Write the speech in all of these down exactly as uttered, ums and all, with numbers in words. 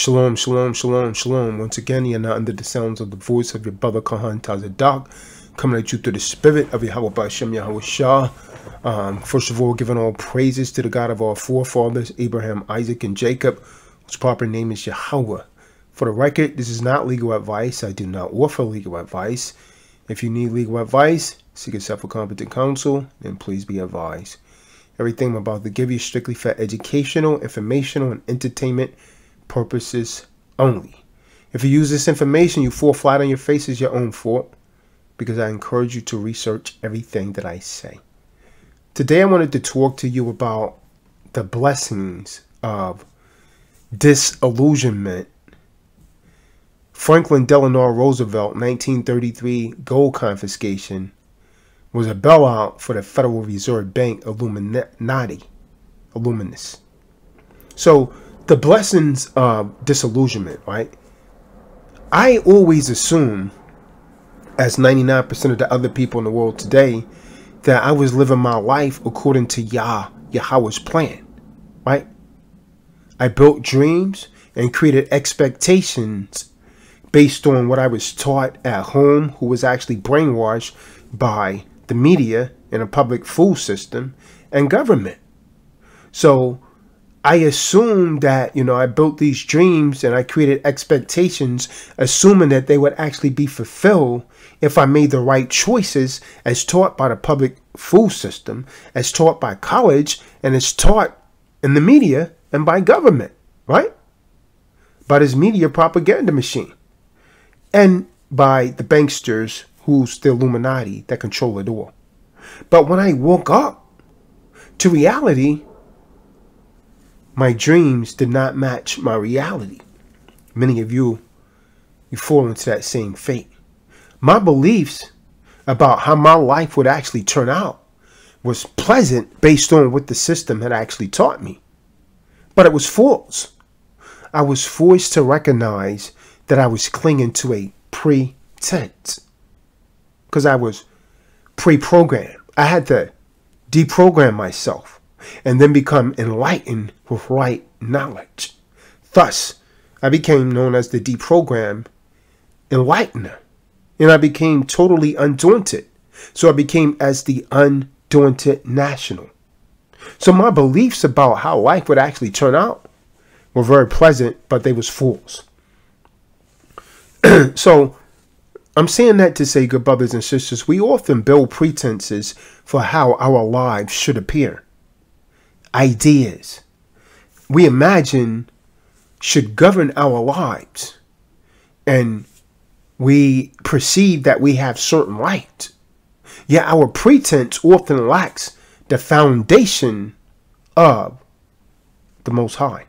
Shalom, shalom, shalom, shalom. Once again, you are now under the sounds of the voice of your brother Kahan Tazadak, coming at you through the spirit of Yahawah Bahasham, Yahweh Shah. Um, first of all, giving all praises to the God of our forefathers, Abraham, Isaac, and Jacob, whose proper name is Yahawah. For the record, this is not legal advice. I do not offer legal advice. If you need legal advice, seek yourself a competent counsel, and please be advised. Everything I'm about to give you is strictly for educational, informational, and entertainment purposes only. If you use this information, you fall flat on your face, is your own fault, because I encourage you to research everything that I say. Today I wanted to talk to you about the blessings of disillusionment. Franklin Delano Roosevelt nineteen thirty-three gold confiscation was a bailout for the Federal Reserve Bank Illuminati. Illuminus. So the blessings of disillusionment, right? I always assume, as ninety-nine percent of the other people in the world today, that I was living my life according to Yah, Yahweh's plan, right? I built dreams and created expectations based on what I was taught at home, who was actually brainwashed by the media and a public food system and government. So I assumed that, you know, I built these dreams and I created expectations, assuming that they would actually be fulfilled if I made the right choices as taught by the public food system, as taught by college, and as taught in the media and by government, right? By this media propaganda machine and by the banksters, who's the Illuminati that control it all. But when I woke up to reality, my dreams did not match my reality. Many of you, you fall into that same fate. My beliefs about how my life would actually turn out was pleasant based on what the system had actually taught me. But it was false. I was forced to recognize that I was clinging to a pretense, because I was pre-programmed. I had to deprogram myself and then become enlightened with right knowledge. Thus, I became known as the deprogrammed enlightener, and I became totally undaunted. So I became as the undaunted national. So my beliefs about how life would actually turn out were very pleasant, but they was false. So I'm saying that to say, good brothers and sisters, we often build pretenses for how our lives should appear. Ideas we imagine should govern our lives, and we perceive that we have certain right, yet our pretense often lacks the foundation of the Most High,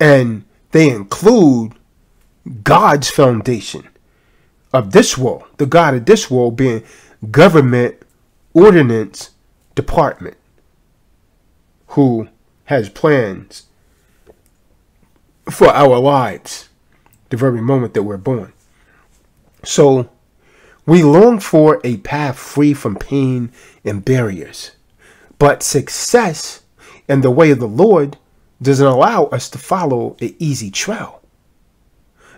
and they include God's foundation of this world, the God of this world being government ordinance department who has plans for our lives the very moment that we're born. So we long for a path free from pain and barriers, but success in the way of the Lord doesn't allow us to follow an easy trail.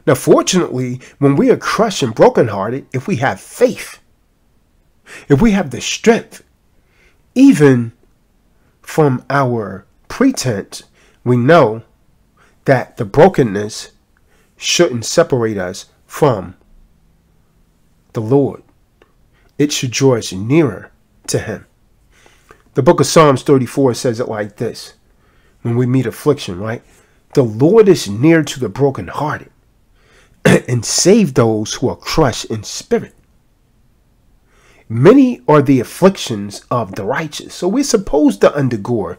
Now, fortunately, when we are crushed and brokenhearted, if we have faith, if we have the strength, even from our pretense, we know that the brokenness shouldn't separate us from the Lord. It should draw us nearer to Him. The book of Psalms thirty-four says it like this, when we meet affliction, right? The Lord is near to the brokenhearted and save those who are crushed in spirit. Many are the afflictions of the righteous. So we're supposed to undergo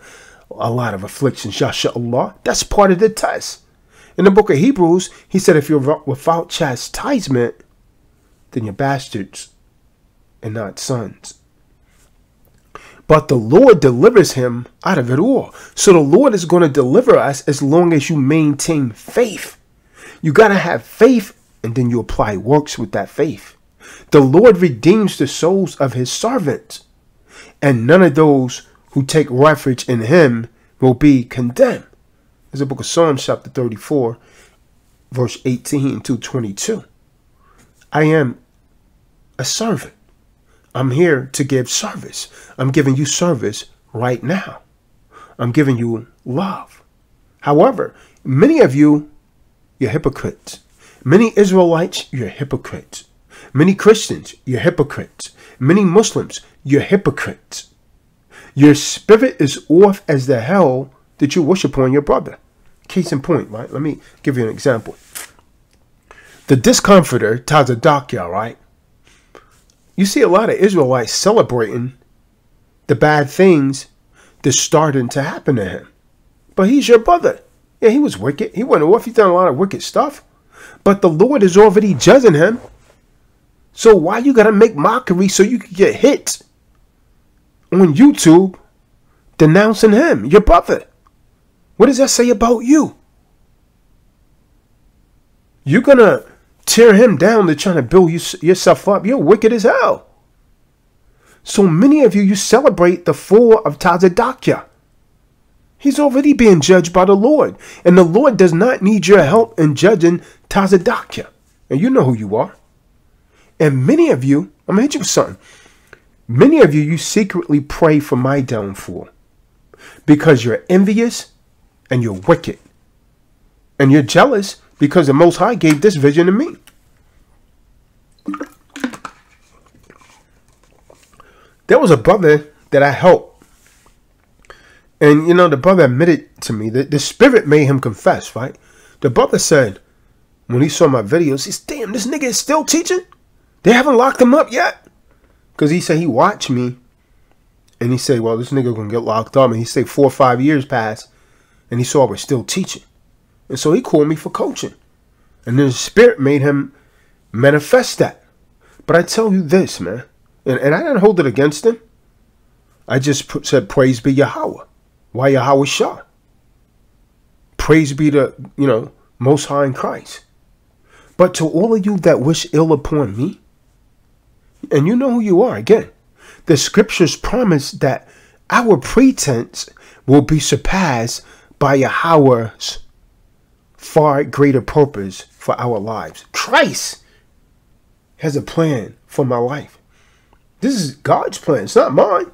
a lot of afflictions, Yasha Allah. That's part of the test. In the book of Hebrews, he said, if you're without chastisement, then you're bastards and not sons. But the Lord delivers him out of it all. So the Lord is going to deliver us as long as you maintain faith. You got to have faith, and then you apply works with that faith. The Lord redeems the souls of his servants, and none of those who take refuge in him will be condemned. There's the book of Psalms, chapter thirty-four, verse eighteen to twenty-two. I am a servant. I'm here to give service. I'm giving you service right now. I'm giving you love. However, many of you, you're hypocrites. Many Israelites, you're hypocrites. Many Christians, you're hypocrites. Many Muslims, you're hypocrites. Your spirit is off as the hell that you worship on your brother. Case in point, right? Let me give you an example. The discomforter, Tazadaq, right? You see a lot of Israelites celebrating the bad things that's starting to happen to him. But he's your brother. Yeah, he was wicked. He went off. He's done a lot of wicked stuff. But the Lord is already judging him. So why you got to make mockery so you can get hit on YouTube denouncing him, your brother? What does that say about you? You're going to tear him down. They're trying to build you, yourself up. You're wicked as hell. So many of you, you celebrate the fall of Tazadaq. He's already being judged by the Lord. And the Lord does not need your help in judging Tazadaq. And you know who you are. And many of you, I'm going to hit you with something. Many of you, you secretly pray for my downfall because you're envious and you're wicked. And you're jealous because the Most High gave this vision to me. There was a brother that I helped. And, you know, the brother admitted to me that the Spirit made him confess, right? The brother said, when he saw my videos, he said, damn, this nigga is still teaching? They haven't locked him up yet? Because he said he watched me. And he said, well, this nigga going to get locked up. And he said four or five years passed. And he saw we're still teaching. And so he called me for coaching. And then the Spirit made him manifest that. But I tell you this, man. And, and I didn't hold it against him. I just put, said, praise be Yahweh. Why Yahawah Shah? Praise be the, you know, Most High in Christ. But to all of you that wish ill upon me, and you know who you are, again, the scriptures promise that our pretense will be surpassed by Yahawah's far greater purpose for our lives. Christ has a plan for my life. This is God's plan. It's not mine.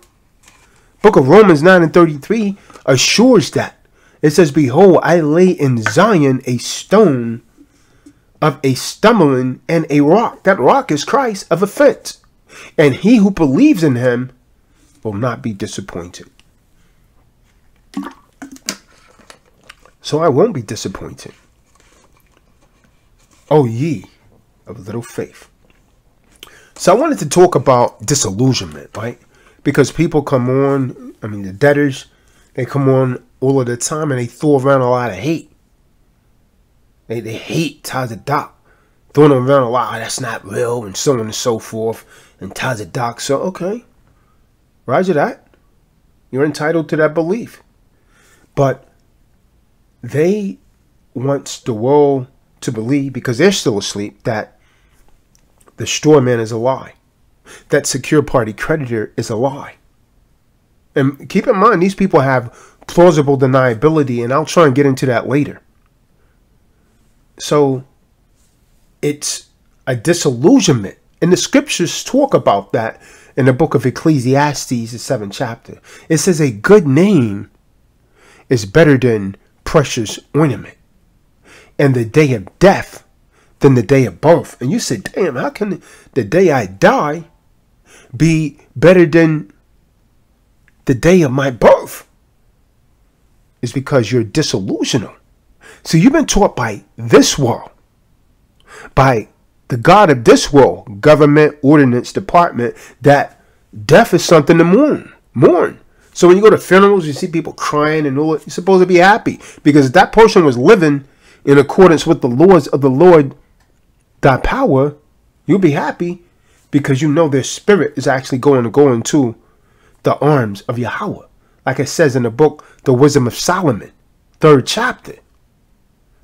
Book of Romans nine and thirty-three assures that. It says, behold, I lay in Zion a stone of a stumbling and a rock. That rock is Christ, of offense. And he who believes in him will not be disappointed. So I won't be disappointed. Oh, ye of little faith. So I wanted to talk about disillusionment, right? Because people come on, I mean, the debtors, they come on all of the time and they throw around a lot of hate. They, they hate Tazadaq, throwing around a lot, oh, that's not real, and so on and so forth. and Tazadaq Shah. Okay, roger that. You're entitled to that belief. But they want the world to believe, because they're still asleep, that the straw man is a lie, that secure party creditor is a lie. And keep in mind, these people have plausible deniability, and I'll try and get into that later. So it's a disillusionment. And the scriptures talk about that in the book of Ecclesiastes, the seventh chapter. It says a good name is better than precious ornament, and the day of death than the day of birth. And you said, damn, how can the day I die be better than the day of my birth? It's because you're disillusional. So you've been taught by this world, by the God of this world, government, ordinance, department, that death is something to mourn. mourn. So when you go to funerals, you see people crying and all, you're supposed to be happy, because if that person was living in accordance with the laws of the Lord, thy power, you'll be happy, because you know their spirit is actually going to go into the arms of Yahweh. Like it says in the book, The Wisdom of Solomon, third chapter.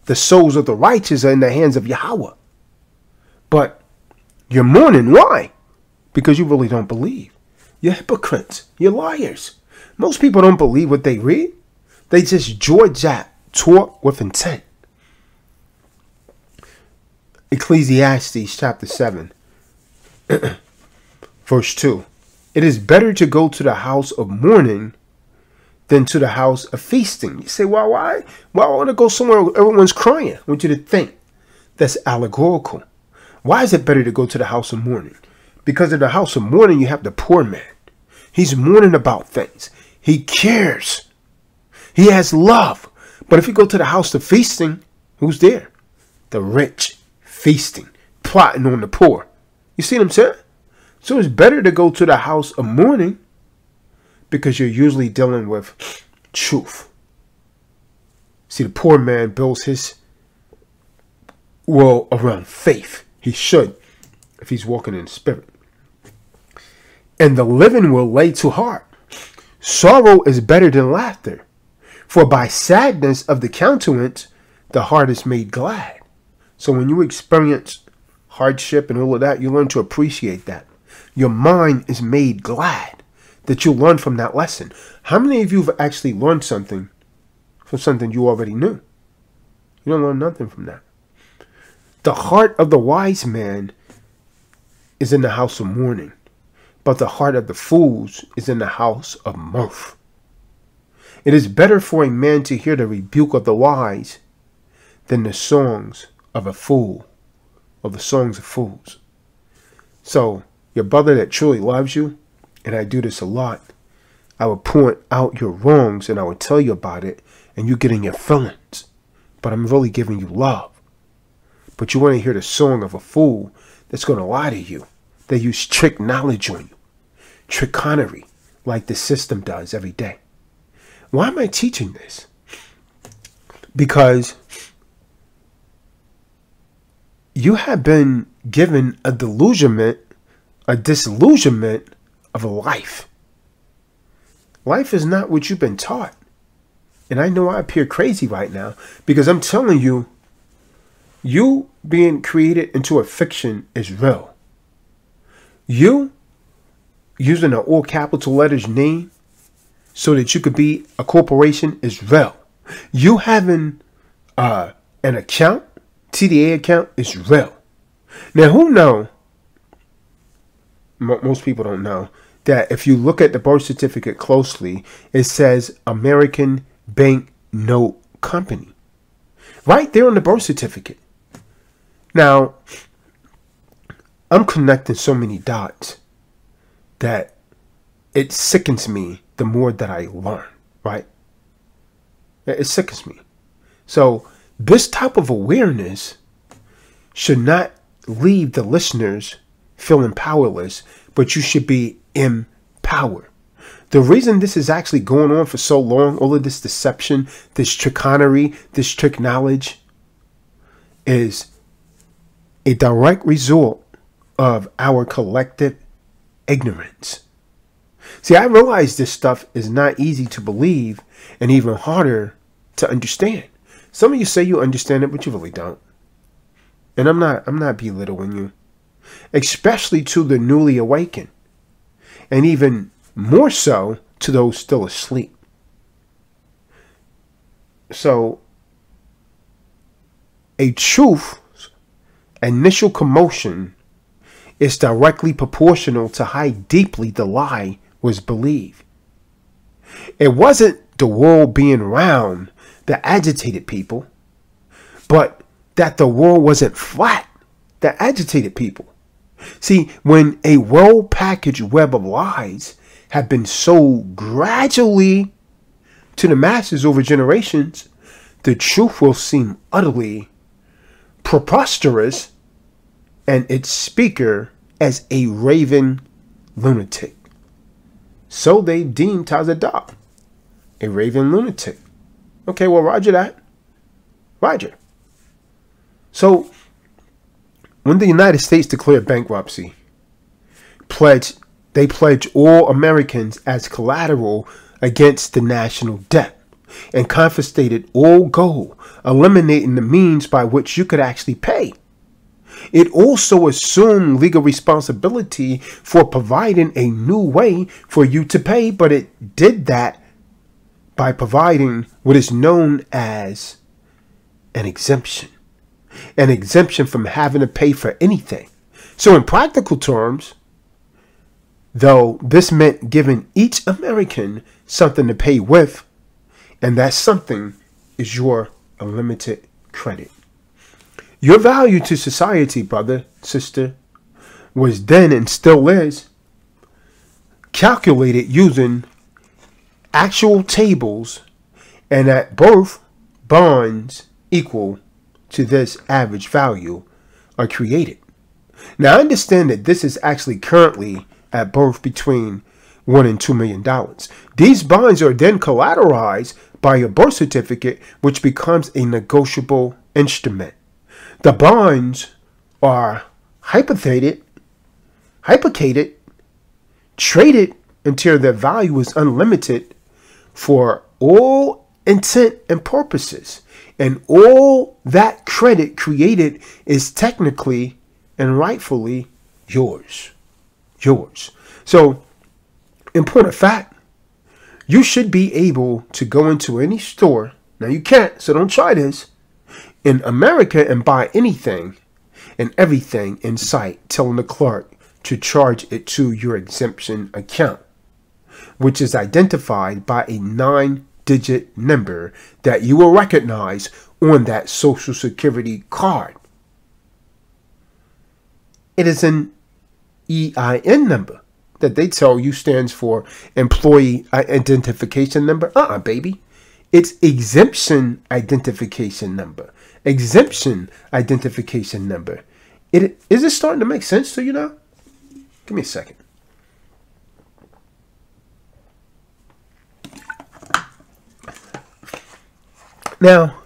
The souls of the righteous are in the hands of Yahweh. But you're mourning. Why? Because you really don't believe. You're hypocrites. You're liars. Most people don't believe what they read. They just jaw-jab, talk with intent. Ecclesiastes chapter seven, verse two. It is better to go to the house of mourning than to the house of feasting. You say, well, why? Why well, I want to go somewhere where everyone's crying? I want you to think. That's allegorical. Why is it better to go to the house of mourning? Because in the house of mourning, you have the poor man. He's mourning about things. He cares. He has love. But if you go to the house of feasting, who's there? The rich feasting, plotting on the poor. You see what I'm saying? So it's better to go to the house of mourning, because you're usually dealing with truth. See, the poor man builds his world around faith. He should, if he's walking in the spirit. And the living will lay to heart. Sorrow is better than laughter, for by sadness of the countenance, the heart is made glad. So when you experience hardship and all of that, you learn to appreciate that. Your mind is made glad that you learn from that lesson. How many of you have actually learned something from something you already knew? You don't learn nothing from that. The heart of the wise man is in the house of mourning, but the heart of the fools is in the house of mirth. It is better for a man to hear the rebuke of the wise than the songs of a fool, or the songs of fools. So your brother that truly loves you, and I do this a lot, I will point out your wrongs and I will tell you about it, and you get in your feelings. But I'm really giving you love. But you want to hear the song of a fool that's going to lie to you. They use trick knowledge on you. Trichonery, like the system does every day. Why am I teaching this? Because you have been given a delusionment, a disillusionment of a life. Life is not what you've been taught. And I know I appear crazy right now, because I'm telling you, you being created into a fiction is real. You using an all capital letters name so that you could be a corporation is real. You having uh, an account, T D A account, is real. Now, who know? Most people don't know that if you look at the birth certificate closely, it says American Bank Note Company right there on the birth certificate. Now, I'm connecting so many dots that it sickens me the more that I learn, right? It sickens me. So this type of awareness should not leave the listeners feeling powerless, but you should be empowered. The reason this is actually going on for so long, all of this deception, this trichonery, this trick knowledge, is a direct result of our collective ignorance. See, I realize this stuff is not easy to believe and even harder to understand. Some of you say you understand it, but you really don't. And I'm not, I'm not belittling you, especially to the newly awakened, and even more so to those still asleep. So, a truth's initial commotion is directly proportional to how deeply the lie was believed. It wasn't the world being round that agitated people, but that the world wasn't flat that agitated people. See, when a well-packaged web of lies have been sold gradually to the masses over generations, the truth will seem utterly preposterous and its speaker as a raving lunatic. So they deemed Tazadaq a raving lunatic. Okay, well, roger that. Roger. So, when the United States declared bankruptcy, pledged, they pledged all Americans as collateral against the national debt and confiscated all gold, eliminating the means by which you could actually pay. It also assumed legal responsibility for providing a new way for you to pay, but it did that by providing what is known as an exemption. An exemption from having to pay for anything. So in practical terms, though, this meant giving each American something to pay with, and that something is your unlimited credit. Your value to society, brother, sister, was then and still is calculated using actual tables, and at birth, bonds equal to this average value are created. Now, I understand that this is actually currently at birth between one and two million dollars. These bonds are then collateralized by a birth certificate, which becomes a negotiable instrument. The bonds are hypothecated, hypothecated, traded until their value is unlimited for all intent and purposes. And all that credit created is technically and rightfully yours. Yours. So, in point of fact, you should be able to go into any store. Now, you can't, so don't try this. In America and buy anything and everything in sight, telling the clerk to charge it to your exemption account, which is identified by a nine digit number that you will recognize on that Social Security card. It is an E I N number that they tell you stands for Employee Identification Number. Uh-uh, baby. It's Exemption Identification Number. Exemption Identification Number. It, is this starting to make sense to you now? Give me a second. Now,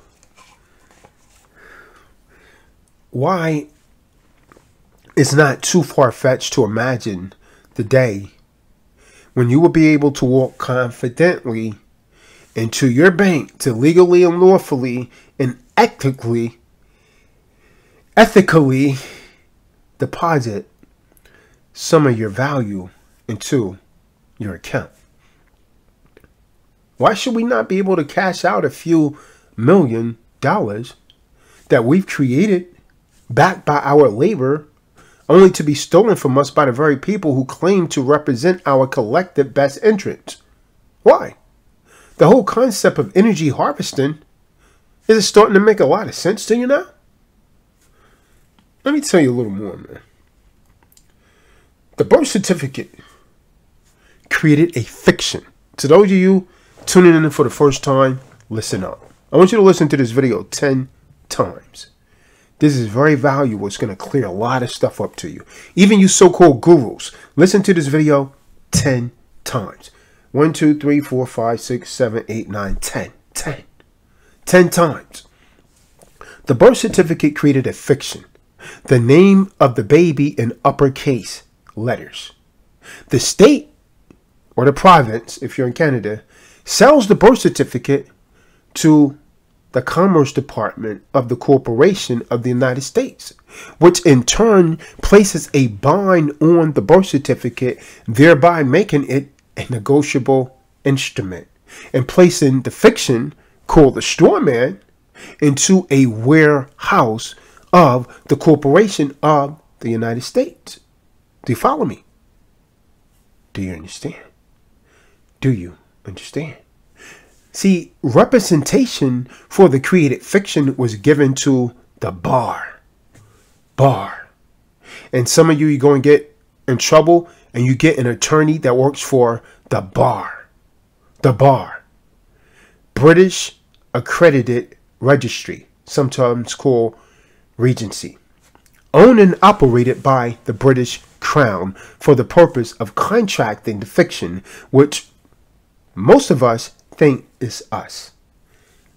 why it's not too far-fetched to imagine the day when you will be able to walk confidently into your bank to legally and lawfully and ethically, ethically deposit some of your value into your account. Why should we not be able to cash out a few million dollars that we've created, backed by our labor, only to be stolen from us by the very people who claim to represent our collective best interests? Why? The whole concept of energy harvesting is starting to make a lot of sense to you now. Let me tell you a little more, man. The birth certificate created a fiction. To those of you tuning in for the first time, listen up. I want you to listen to this video ten times. This is very valuable. It's going to clear a lot of stuff up to you. Even you so-called gurus, listen to this video ten times. one, two, three, four, five, six, seven, eight, nine, ten. ten. ten times. The birth certificate created a fiction. The name of the baby in uppercase letters. The state, or the province, if you're in Canada, sells the birth certificate to the Commerce Department of the Corporation of the United States, which in turn places a bind on the birth certificate, thereby making it a negotiable instrument and placing the fiction called the straw man into a warehouse of the Corporation of the United States. Do you follow me? Do you understand? Do you understand? See, representation for the created fiction was given to the bar. Bar. And some of you, you're going to get in trouble and you get an attorney that works for the bar. The bar. British Accredited Registry, sometimes called Regency. Owned and operated by the British Crown for the purpose of contracting the fiction, which most of us think is us.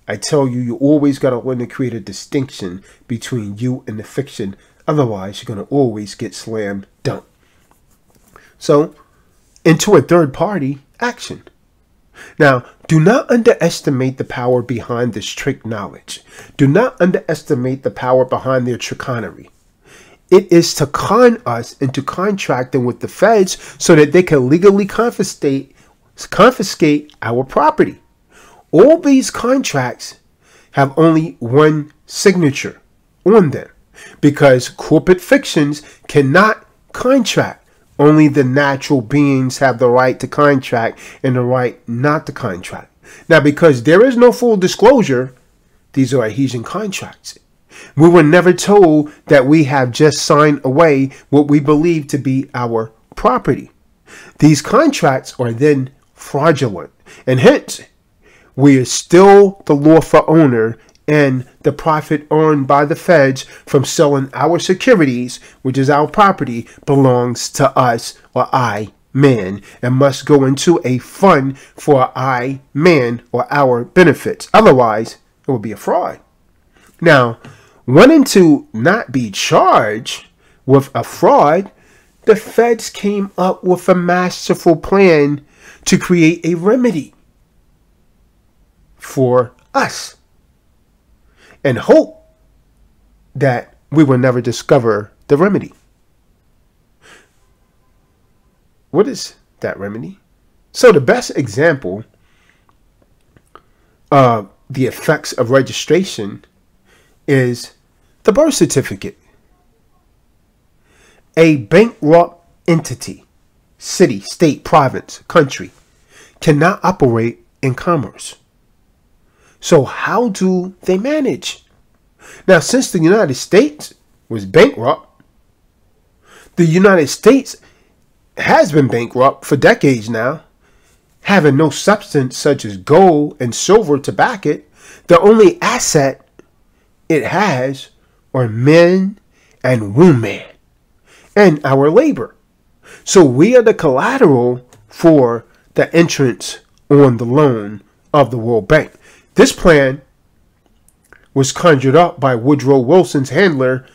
I tell you, you always got to want to create a distinction between you and the fiction. Otherwise, you're going to always get slam dunk. So, into a third party action. Now, do not underestimate the power behind this trick knowledge. Do not underestimate the power behind their trickery. It is to con us into contracting with the feds so that they can legally confiscate, confiscate our property. All these contracts have only one signature on them because corporate fictions cannot contract. Only the natural beings have the right to contract and the right not to contract. Now, because there is no full disclosure, these are adhesion contracts. We were never told that we have just signed away what we believe to be our property. These contracts are then fraudulent, and hence, we are still the lawful owner and the profit earned by the feds from selling our securities, which is our property, belongs to us or I, man, and must go into a fund for I, man, or our benefits. Otherwise, it would be a fraud. Now, wanting to not be charged with a fraud, the feds came up with a masterful plan to create a remedy for us, and hope that we will never discover the remedy. What is that remedy? So the best example of the effects of registration is the birth certificate. A bankrupt entity, city, state, province, country, cannot operate in commerce. So how do they manage? Now, since the United States was bankrupt, the United States has been bankrupt for decades now, having no substance such as gold and silver to back it. The only asset it has are men and women and our labor. So we are the collateral for the entrance on the loan of the World Bank. This plan was conjured up by Woodrow Wilson's handler,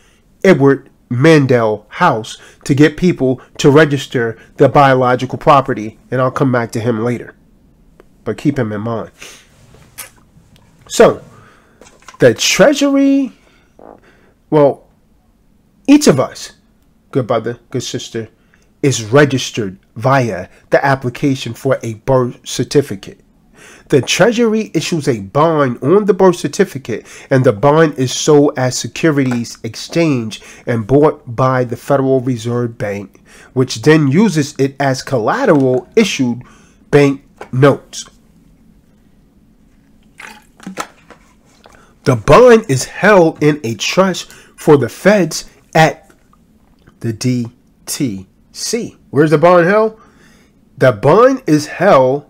Edward Mandell House, to get people to register their biological property, and I'll come back to him later. But keep him in mind. So, the Treasury, well, each of us, good brother, good sister, is registered via the application for a birth certificate. The Treasury issues a bond on the birth certificate, and the bond is sold as securities exchange and bought by the Federal Reserve Bank, which then uses it as collateral issued bank notes. The bond is held in a trust for the feds at the D T C. Where's the bond held? The bond is held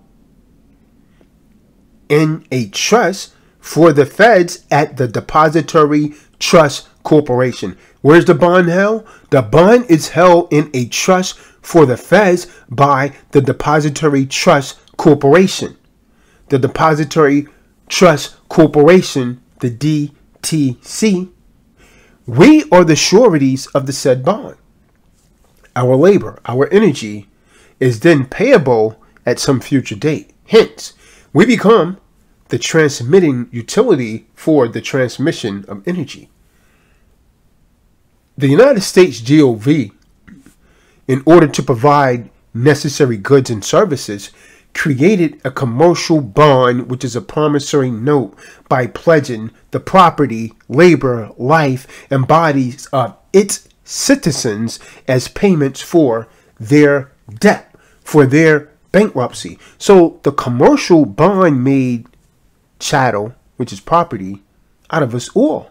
in a trust for the feds at the Depository Trust Corporation. Where's the bond held? The bond is held in a trust for the feds by the Depository Trust Corporation. The Depository Trust Corporation, the D T C, we are the sureties of the said bond. Our labor, our energy, is then payable at some future date. Hence, we become the transmitting utility for the transmission of energy. The United States G O V, in order to provide necessary goods and services, created a commercial bond, which is a promissory note, by pledging the property, labor, life, and bodies of its citizens as payments for their debt, for their bankruptcy. So the commercial bond made chattel, which is property, out of us all.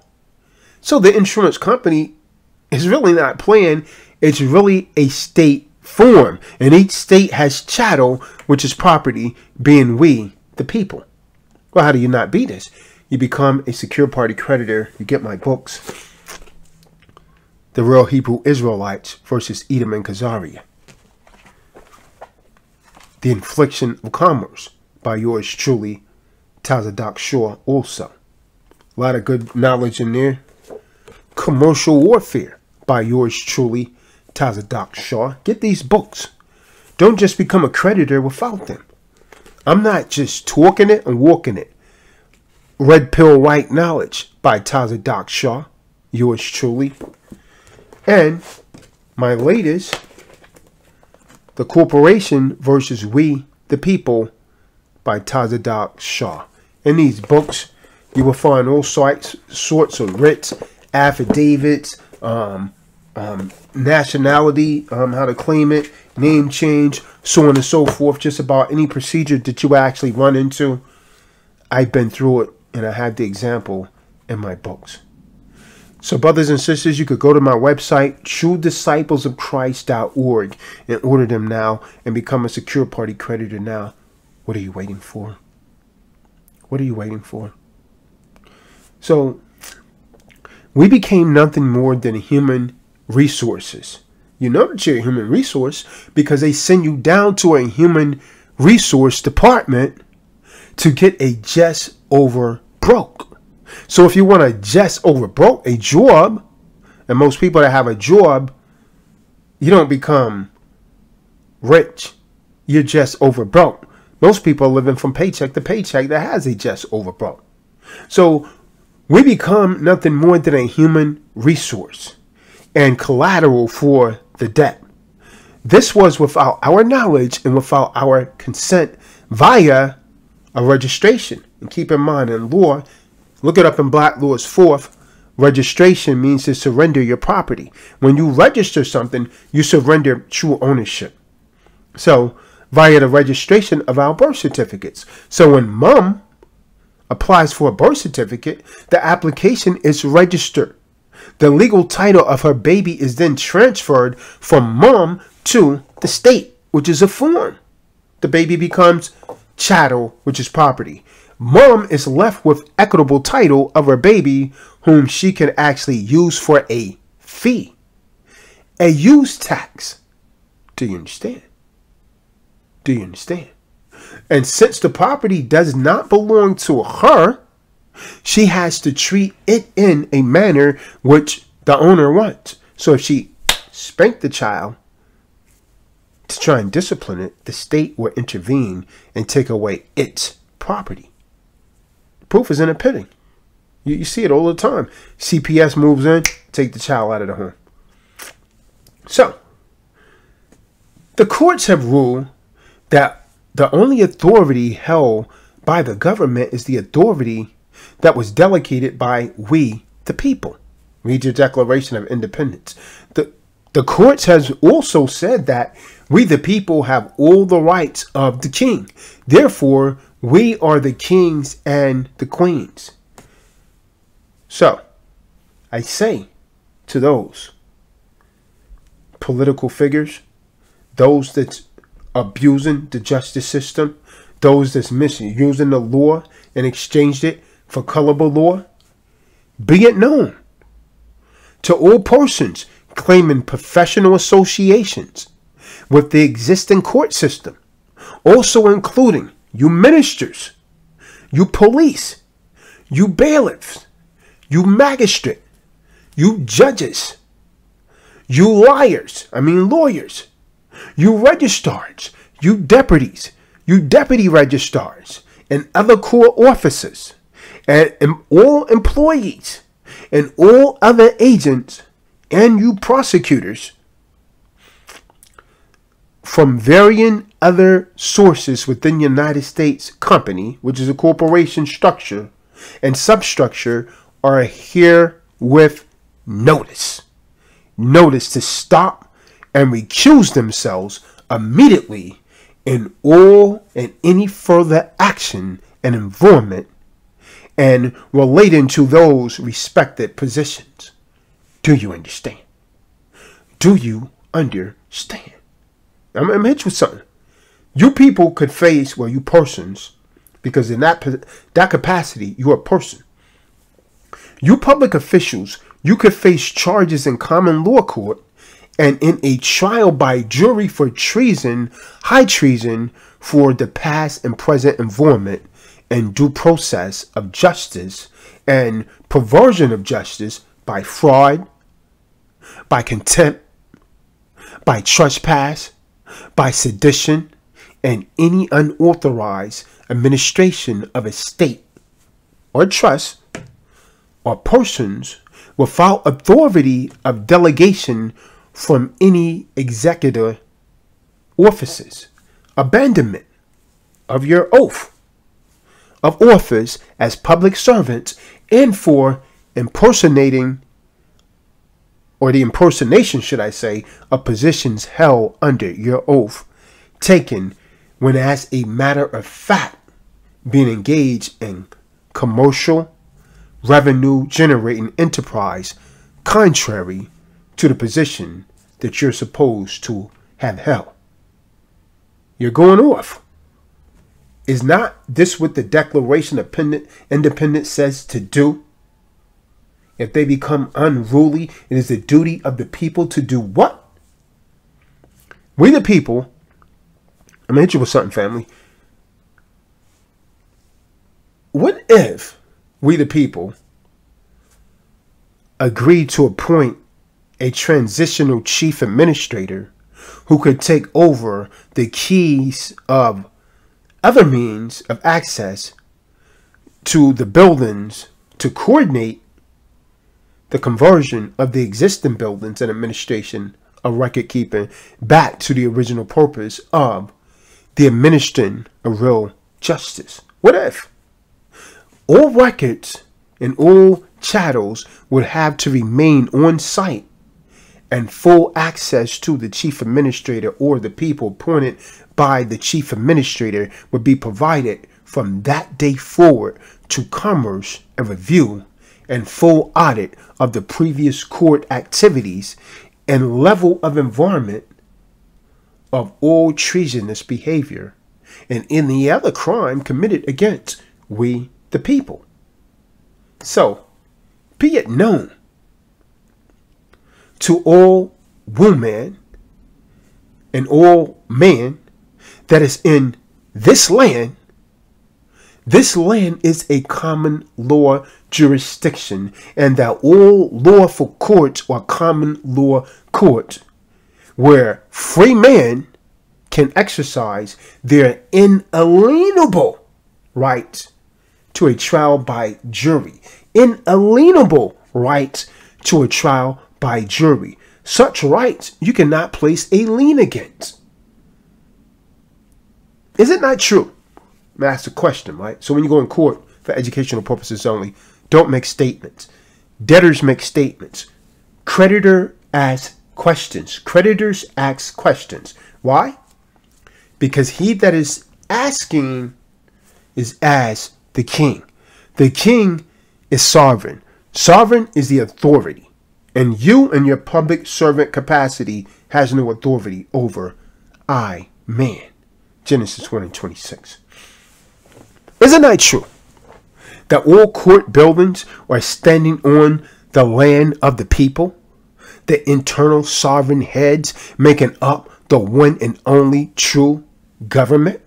So the insurance company is really not playing. It's really a state form, and each state has chattel, which is property, being we, the people. Well, how do you not be this? You become a secure party creditor. You get my books, The Real Hebrew Israelites versus Edom and Khazaria, The Infliction of Commerce, by yours truly, Tazadaq Shah. Also, a lot of good knowledge in there. Commercial Warfare, by yours truly, Tazadaq Shah. Get these books. Don't just become a creditor without them. I'm not just talking it and walking it. Red Pill White Knowledge, by Tazadaq Shah, yours truly. And my latest, The Corporation versus We, the People, by Tazadaq Shah. In these books, you will find all sorts of writs, affidavits, um, um, nationality, um, how to claim it, name change, so on and so forth. Just about any procedure that you actually run into, I've been through it, and I have the example in my books. So, brothers and sisters, you could go to my website, true disciples of christ dot org, and order them now and become a secure party creditor now. What are you waiting for? What are you waiting for? So, we became nothing more than human resources. You know that you're a human resource because they send you down to a human resource department to get a just over broke. So if you want a just over broke, a job, and most people that have a job, you don't become rich. You're just over broke. Most people are living from paycheck to paycheck that has a just over broke. So we become nothing more than a human resource and collateral for the debt. This was without our knowledge and without our consent via a registration. And keep in mind, in law, look it up in Black Law's Fourth. Registration means to surrender your property. When you register something, you surrender true ownership. So, via the registration of our birth certificates. So when mom applies for a birth certificate, the application is registered. The legal title of her baby is then transferred from mom to the state, which is a form. The baby becomes chattel, which is property. Mom is left with equitable title of her baby, whom she can actually use for a fee, a use tax. Do you understand? Do you understand? And since the property does not belong to her, she has to treat it in a manner which the owner wants. So if she spanked the child to try and discipline it, the state will intervene and take away its property. Proof is in a pitting. You, you see it all the time. C P S moves in, take the child out of the home. So, the courts have ruled that the only authority held by the government is the authority that was delegated by we, the people. Read your Declaration of Independence. The, the courts has also said that we, the people, have all the rights of the king. Therefore, we are the kings and the queens. So, I say to those political figures, those that's abusing the justice system, those that's misusing the law and exchanged it for colorable law, be it known to all persons claiming professional associations with the existing court system, also including you ministers, you police, you bailiffs, you magistrate, you judges, you liars, I mean lawyers, you registrars, you deputies, you deputy registrars, and other corps officers, and, and all employees, and all other agents, and you prosecutors, from varying other sources within United States Company, which is a corporation structure and substructure, are herewith notice. Notice to stop and recuse themselves immediately in all and any further action and involvement and relating to those respected positions. Do you understand? Do you understand? I'm, I'm hit with something. You people could face, well, you persons, because in that, that capacity, you're a person. You public officials, you could face charges in common law court and in a trial by jury for treason, high treason, for the past and present involvement and due process of justice and perversion of justice by fraud, by contempt, by trespass, by sedition, and any unauthorized administration of a state or trust or persons without authority of delegation from any executor offices, abandonment of your oath of office as public servants, and for impersonating, or the impersonation, should I say, of positions held under your oath, taken when as a matter of fact being engaged in commercial revenue generating enterprise contrary to the position that you're supposed to have held. You're going off. Is not this what the Declaration of Independence says to do? If they become unruly, it is the duty of the people to do what? We the people, I'm going to hit you with something, family. What if we the people agreed to appoint a transitional chief administrator who could take over the keys of other means of access to the buildings to coordinate the conversion of the existing buildings and administration of record keeping back to the original purpose of the administering of real justice? What if all records and all chattels would have to remain on site and full access to the chief administrator or the people appointed by the chief administrator would be provided from that day forward to commerce and review and full audit of the previous court activities and level of involvement of all treasonous behavior and any other crime committed against we the people. So, be it known to all woman and all man that is in this land, this land is a common law jurisdiction, and that all lawful courts or common law courts where free men can exercise their inalienable rights to a trial by jury. Inalienable rights to a trial by jury. Such rights you cannot place a lien against. Is it not true? That's the question, right? So when you go in court for educational purposes only, don't make statements. Debtors make statements. Creditor asks questions. Creditors ask questions. Why? Because he that is asking is as the king. The king is sovereign. Sovereign is the authority. And you in your public servant capacity has no authority over I, man. Genesis one and twenty-six. Isn't that true? That all court buildings are standing on the land of the people, the internal sovereign heads making up the one and only true government?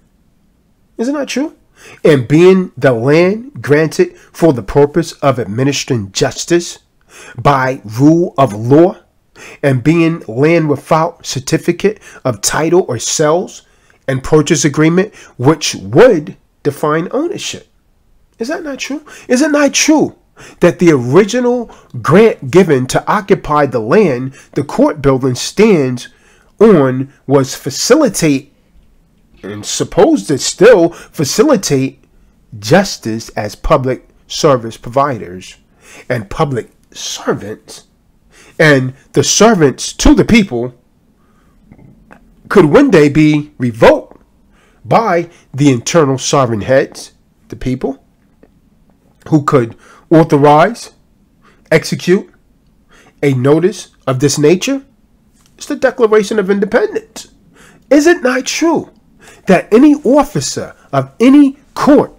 Isn't that true? And being the land granted for the purpose of administering justice by rule of law and being land without certificate of title or sales and purchase agreement, which would define ownership. Is that not true? Is it not true that the original grant given to occupy the land the court building stands on was facilitate, and supposed to still facilitate, justice as public service providers and public servants, and the servants to the people could one day be revoked by the internal sovereign heads, the people, who could authorize, execute a notice of this nature. It's the Declaration of Independence. Is it not true that any officer of any court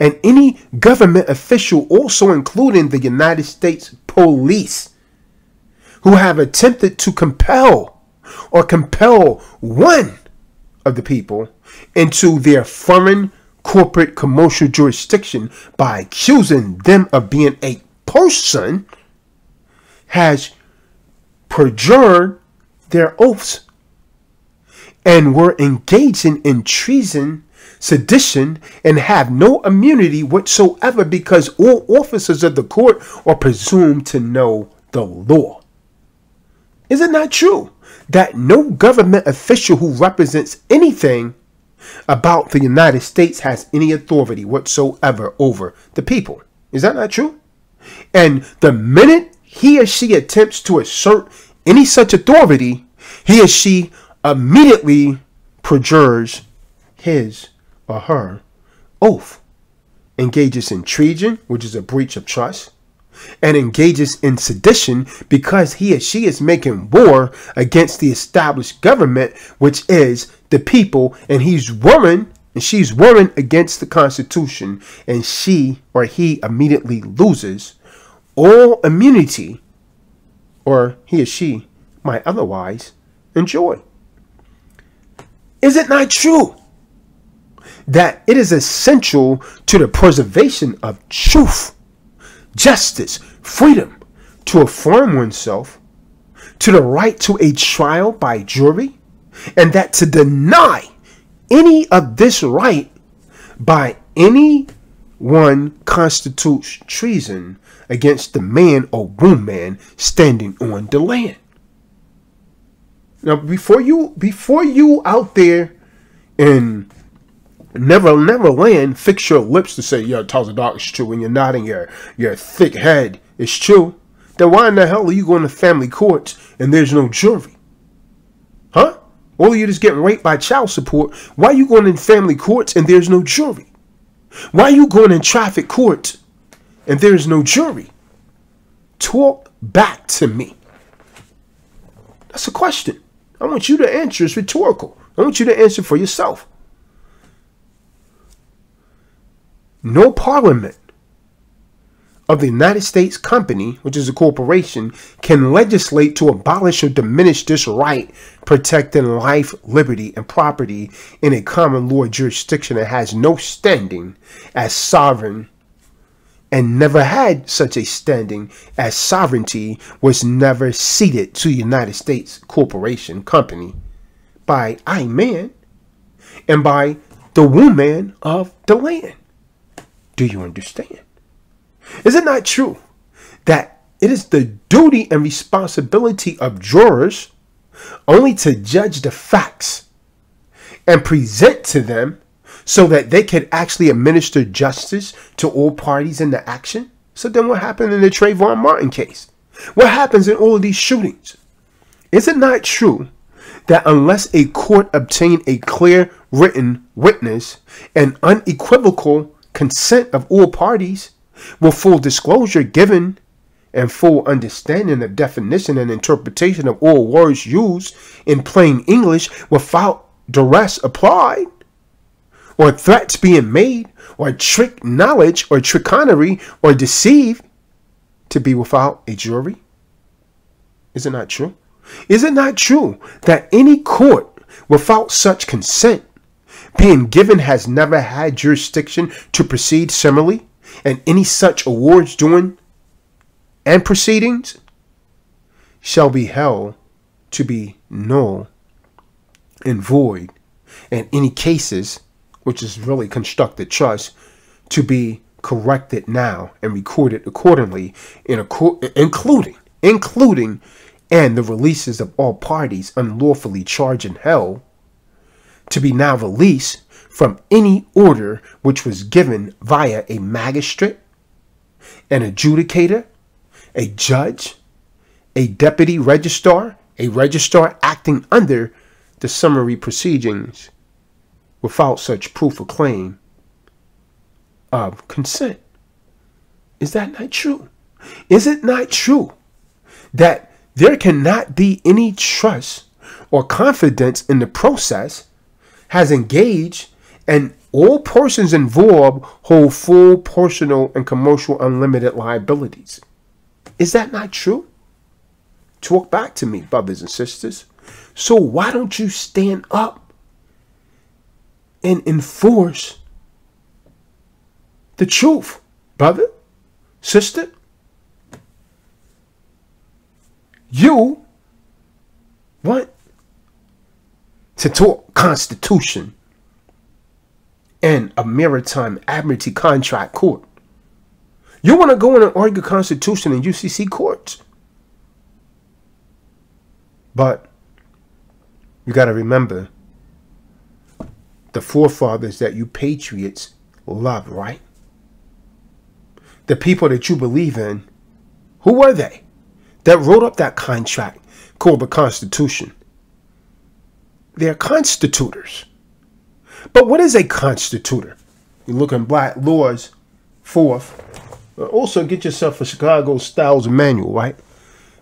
and any government official, also including the United States police, who have attempted to compel or compel one of the people into their foreign corporate commercial jurisdiction by accusing them of being a person, has perjured their oaths and were engaging in treason, sedition, and have no immunity whatsoever, because all officers of the court are presumed to know the law. Is it not true that no government official who represents anything about the United States has any authority whatsoever over the people? Is that not true? And the minute he or she attempts to assert any such authority, he or she immediately perjures his or her oath, engages in treason, which is a breach of trust, and engages in sedition, because he or she is making war against the established government, which is the people, and he's warring and she's warring against the Constitution, and she or he immediately loses all immunity, or he or she might otherwise enjoy. Is it not true that it is essential to the preservation of truth, justice, freedom to affirm oneself, to the right to a trial by jury, and that to deny any of this right by any one constitutes treason against the man or woman standing on the land? Now, before you, before you out there in Never, never land, fix your lips to say, yo, Tazadaq is true, and you're nodding your, your thick head, it's true. Then why in the hell are you going to family courts and there's no jury? Huh? Or you're just getting raped by child support. Why are you going in family courts and there's no jury? Why are you going in traffic courts and there's no jury? Talk back to me. That's a question. I want you to answer. It's rhetorical. I want you to answer for yourself. No parliament of the United States company, which is a corporation, can legislate to abolish or diminish this right, protecting life, liberty, and property in a common law jurisdiction that has no standing as sovereign and never had such a standing, as sovereignty was never ceded to the United States corporation company by I man and by the woman of the land. Do you understand? Is it not true that it is the duty and responsibility of jurors only to judge the facts and present to them so that they can actually administer justice to all parties in the action? So then what happened in the Trayvon Martin case? What happens in all of these shootings? Is it not true that unless a court obtained a clear written witness and unequivocal consent of all parties, with full disclosure given and full understanding of definition and interpretation of all words used in plain English, without duress applied or threats being made or trick knowledge or trickery or deceive, to be without a jury? Is it not true? Is it not true that any court without such consent being given has never had jurisdiction to proceed similarly, and any such awards doing and proceedings shall be held to be null and void, and any cases, which is really constructed trust, to be corrected now and recorded accordingly, in including, including, and the releases of all parties unlawfully charged and held to be now released from any order which was given via a magistrate, an adjudicator, a judge, a deputy registrar, a registrar acting under the summary proceedings without such proof or claim of consent. Is that not true? Is it not true that there cannot be any trust or confidence in the process has engaged, and all persons involved hold full personal and commercial unlimited liabilities? Is that not true? Talk back to me, brothers and sisters. So why don't you stand up and enforce the truth, brother, sister? You want to talk Constitution and a maritime admiralty contract court. You want to go in and argue Constitution in U C C courts. But you got to remember the forefathers that you patriots love, right? The people that you believe in, who were they that wrote up that contract called the Constitution? They're constitutors. But what is a constitutor? You look in Black Law's Fourth. Also, get yourself a Chicago Styles manual, right?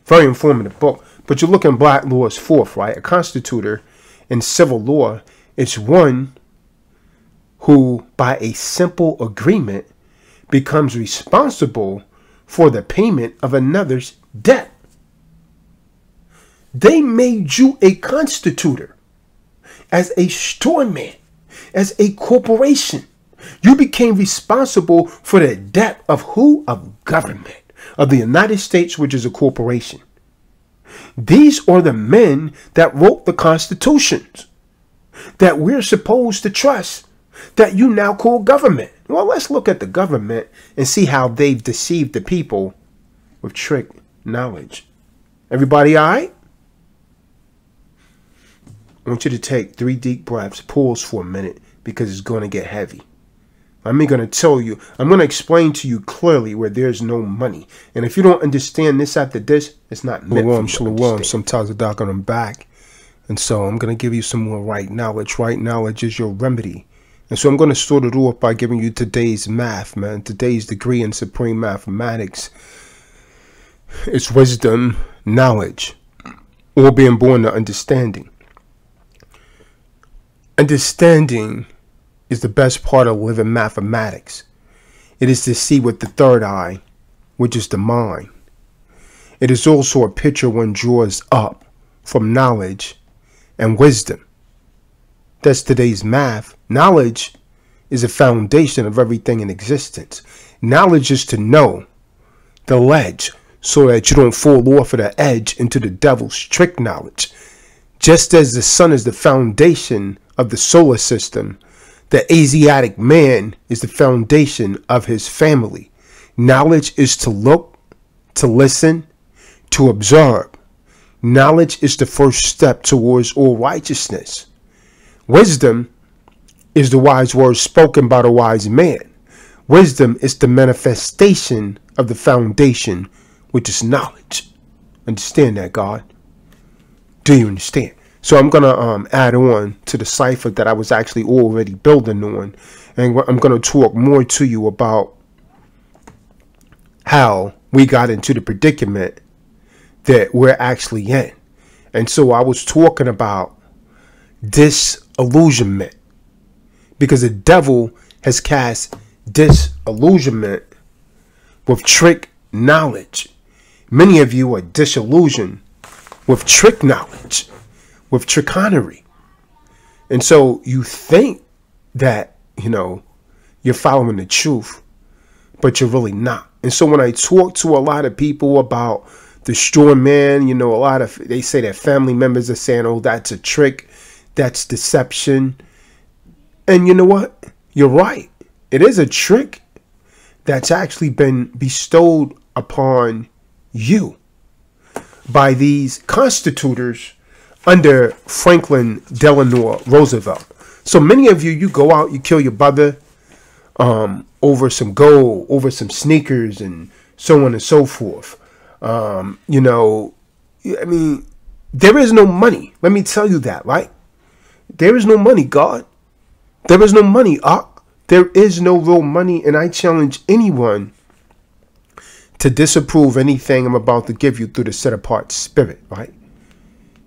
Very informative book. But you look in Black Law's Fourth, right? A constitutor in civil law is one who, by a simple agreement, becomes responsible for the payment of another's debt. They made you a constitutor as a store man, as a corporation. You became responsible for the debt of who? Of government, of the United States, which is a corporation. These are the men that wrote the constitutions that we're supposed to trust, that you now call government. Well, let's look at the government and see how they've deceived the people with trick knowledge. Everybody all right? I want you to take three deep breaths, pause for a minute, because it's going to get heavy. I'm going to tell you, I'm going to explain to you clearly where there's no money. And if you don't understand this after this, it's not meant for you to understand. Some Tazadaq on them back. And so I'm going to give you some more right knowledge. Right knowledge is your remedy. And so I'm going to start it off by giving you today's math, man. Today's degree in supreme mathematics is wisdom, knowledge, or being born to understanding. Understanding is the best part of living mathematics. It is to see with the third eye, which is the mind. It is also a picture one draws up from knowledge and wisdom. That's today's math. Knowledge is a foundation of everything in existence. Knowledge is to know the ledge so that you don't fall off of the edge into the devil's trick knowledge. Just as the sun is the foundation of the solar system, the Asiatic man is the foundation of his family. Knowledge is to look, to listen, to observe. Knowledge is the first step towards all righteousness. Wisdom is the wise words spoken by the wise man. Wisdom is the manifestation of the foundation, which is knowledge. Understand that, God? Do you understand? So I'm going to um, add on to the cipher that I was actually already building on. And I'm going to talk more to you about how we got into the predicament that we're actually in. And so I was talking about disillusionment, because the devil has cast disillusionment with trick knowledge. Many of you are disillusioned with trick knowledge, with trichonery. And so you think that, you know, you're following the truth, but you're really not. And so when I talk to a lot of people about the straw man, you know, a lot of, they say that family members are saying, oh, that's a trick, that's deception. And you know what? You're right. It is a trick that's actually been bestowed upon you by these constitutors under Franklin Delano Roosevelt. So many of you, you go out, you kill your brother um, over some gold, over some sneakers, and so on and so forth. Um, you know, I mean, there is no money. Let me tell you that, right? There is no money, God. There is no money. Uh, there is no real money. And I challenge anyone to disapprove anything I'm about to give you through the set-apart spirit, right?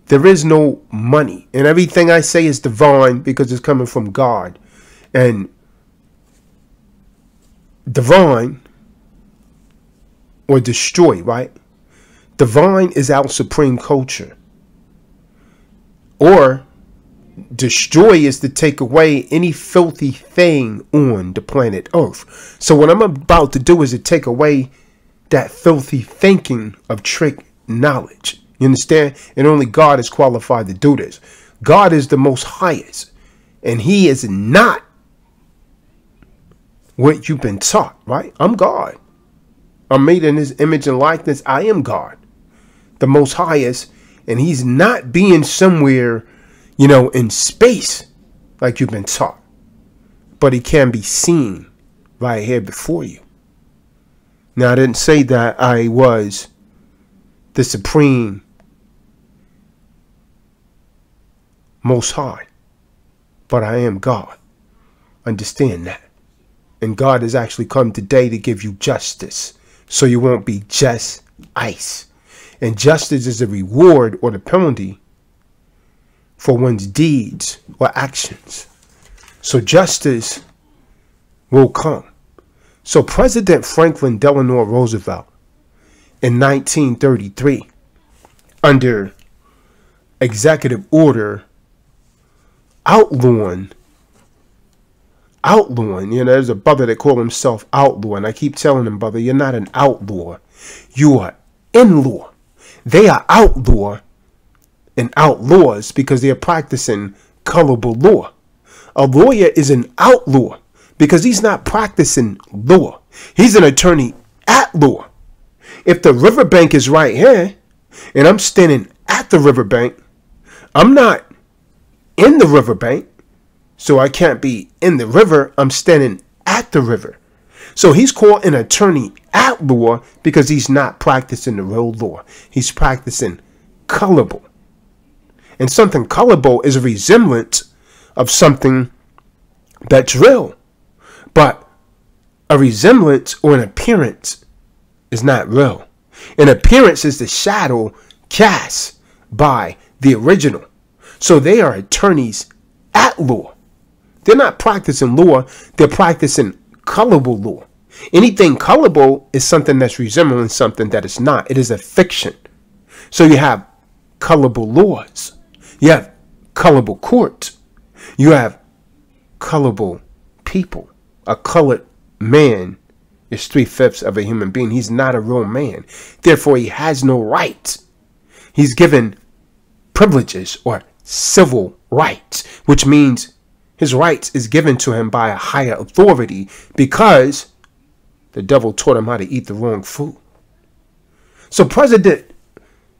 There is no money. And everything I say is divine because it's coming from God. And divine or destroy, right? Divine is our supreme culture. Or destroy is to take away any filthy thing on the planet Earth. So what I'm about to do is to take away that filthy thinking of trick knowledge. You understand? And only God is qualified to do this. God is the most highest. And he is not what you've been taught, right? I'm God. I'm made in his image and likeness. I am God, the most highest. And he's not being somewhere, you know, in space like you've been taught. But he can be seen right here before you. Now, I didn't say that I was the supreme most high, but I am God. Understand that. And God has actually come today to give you justice, so you won't be just ice. And justice is a reward or the penalty for one's deeds or actions. So justice will come. So President Franklin Delano Roosevelt in nineteen thirty-three, under executive order, outlawing, outlawing, you know, there's a brother that called himself outlaw, and I keep telling him, brother, you're not an outlaw. You are in law. They are outlaw and outlaws because they are practicing colorable law. A lawyer is an outlaw because he's not practicing law. He's an attorney at law. If the riverbank is right here, and I'm standing at the riverbank, I'm not in the riverbank, so I can't be in the river. I'm standing at the river. So he's called an attorney at law because he's not practicing the real law. He's practicing colorable. And something colorable is a resemblance of something that's real. But a resemblance or an appearance is not real. An appearance is the shadow cast by the original. So they are attorneys at law. They're not practicing law. They're practicing colorable law. Anything colorable is something that's resembling something that is not. It is a fiction. So you have colorable laws. You have colorable courts. You have colorable people. A colored man is three-fifths of a human being. He's not a real man. Therefore, he has no rights. He's given privileges or civil rights, which means his rights is given to him by a higher authority because the devil taught him how to eat the wrong food. So President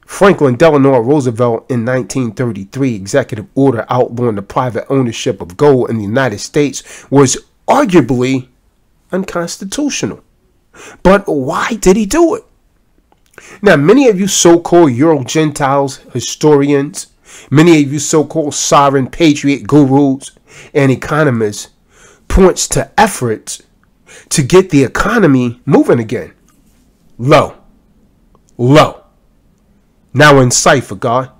Franklin Delano Roosevelt in nineteen thirty-three, executive order outlawing the private ownership of gold in the United States, was arguably unconstitutional. But why did he do it? Now, many of you so-called Euro-Gentiles, historians, many of you so-called sovereign patriot gurus and economists points to efforts to get the economy moving again. Low. Low. Now in cipher, God.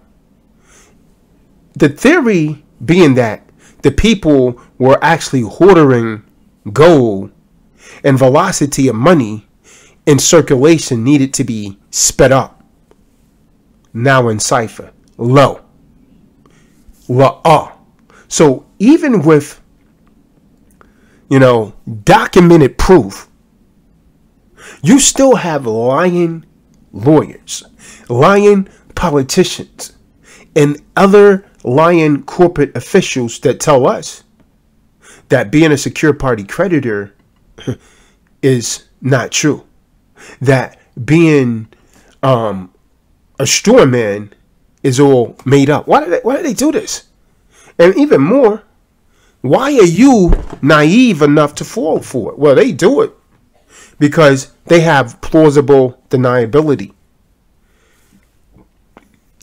The theory being that the people were actually hoarding gold and velocity of money in circulation needed to be sped up. Now in cipher. Low. Law. So even with, you know, documented proof, you still have lying lawyers, lying politicians, and other lying corporate officials that tell us that being a secure party creditor is not true, that being um, a straw man is all made up. Why do they, why do they do this? And even more, why are you naive enough to fall for it? Well, they do it because they have plausible deniability.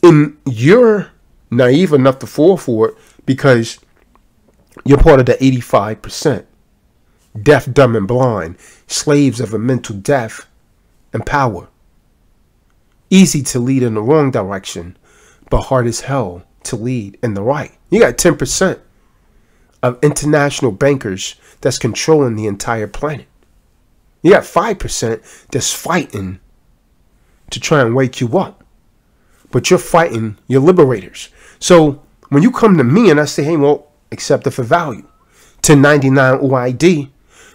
And you're naive enough to fall for it because you're part of the eighty-five percent. Deaf, dumb, and blind. Slaves of a mental death and power. Easy to lead in the wrong direction, but hard as hell to lead in the right. You got ten percent of international bankers that's controlling the entire planet. You got five percent that's fighting to try and wake you up. But you're fighting your liberators. So when you come to me and I say, hey, well, accept it for value, ten ninety-nine O I D,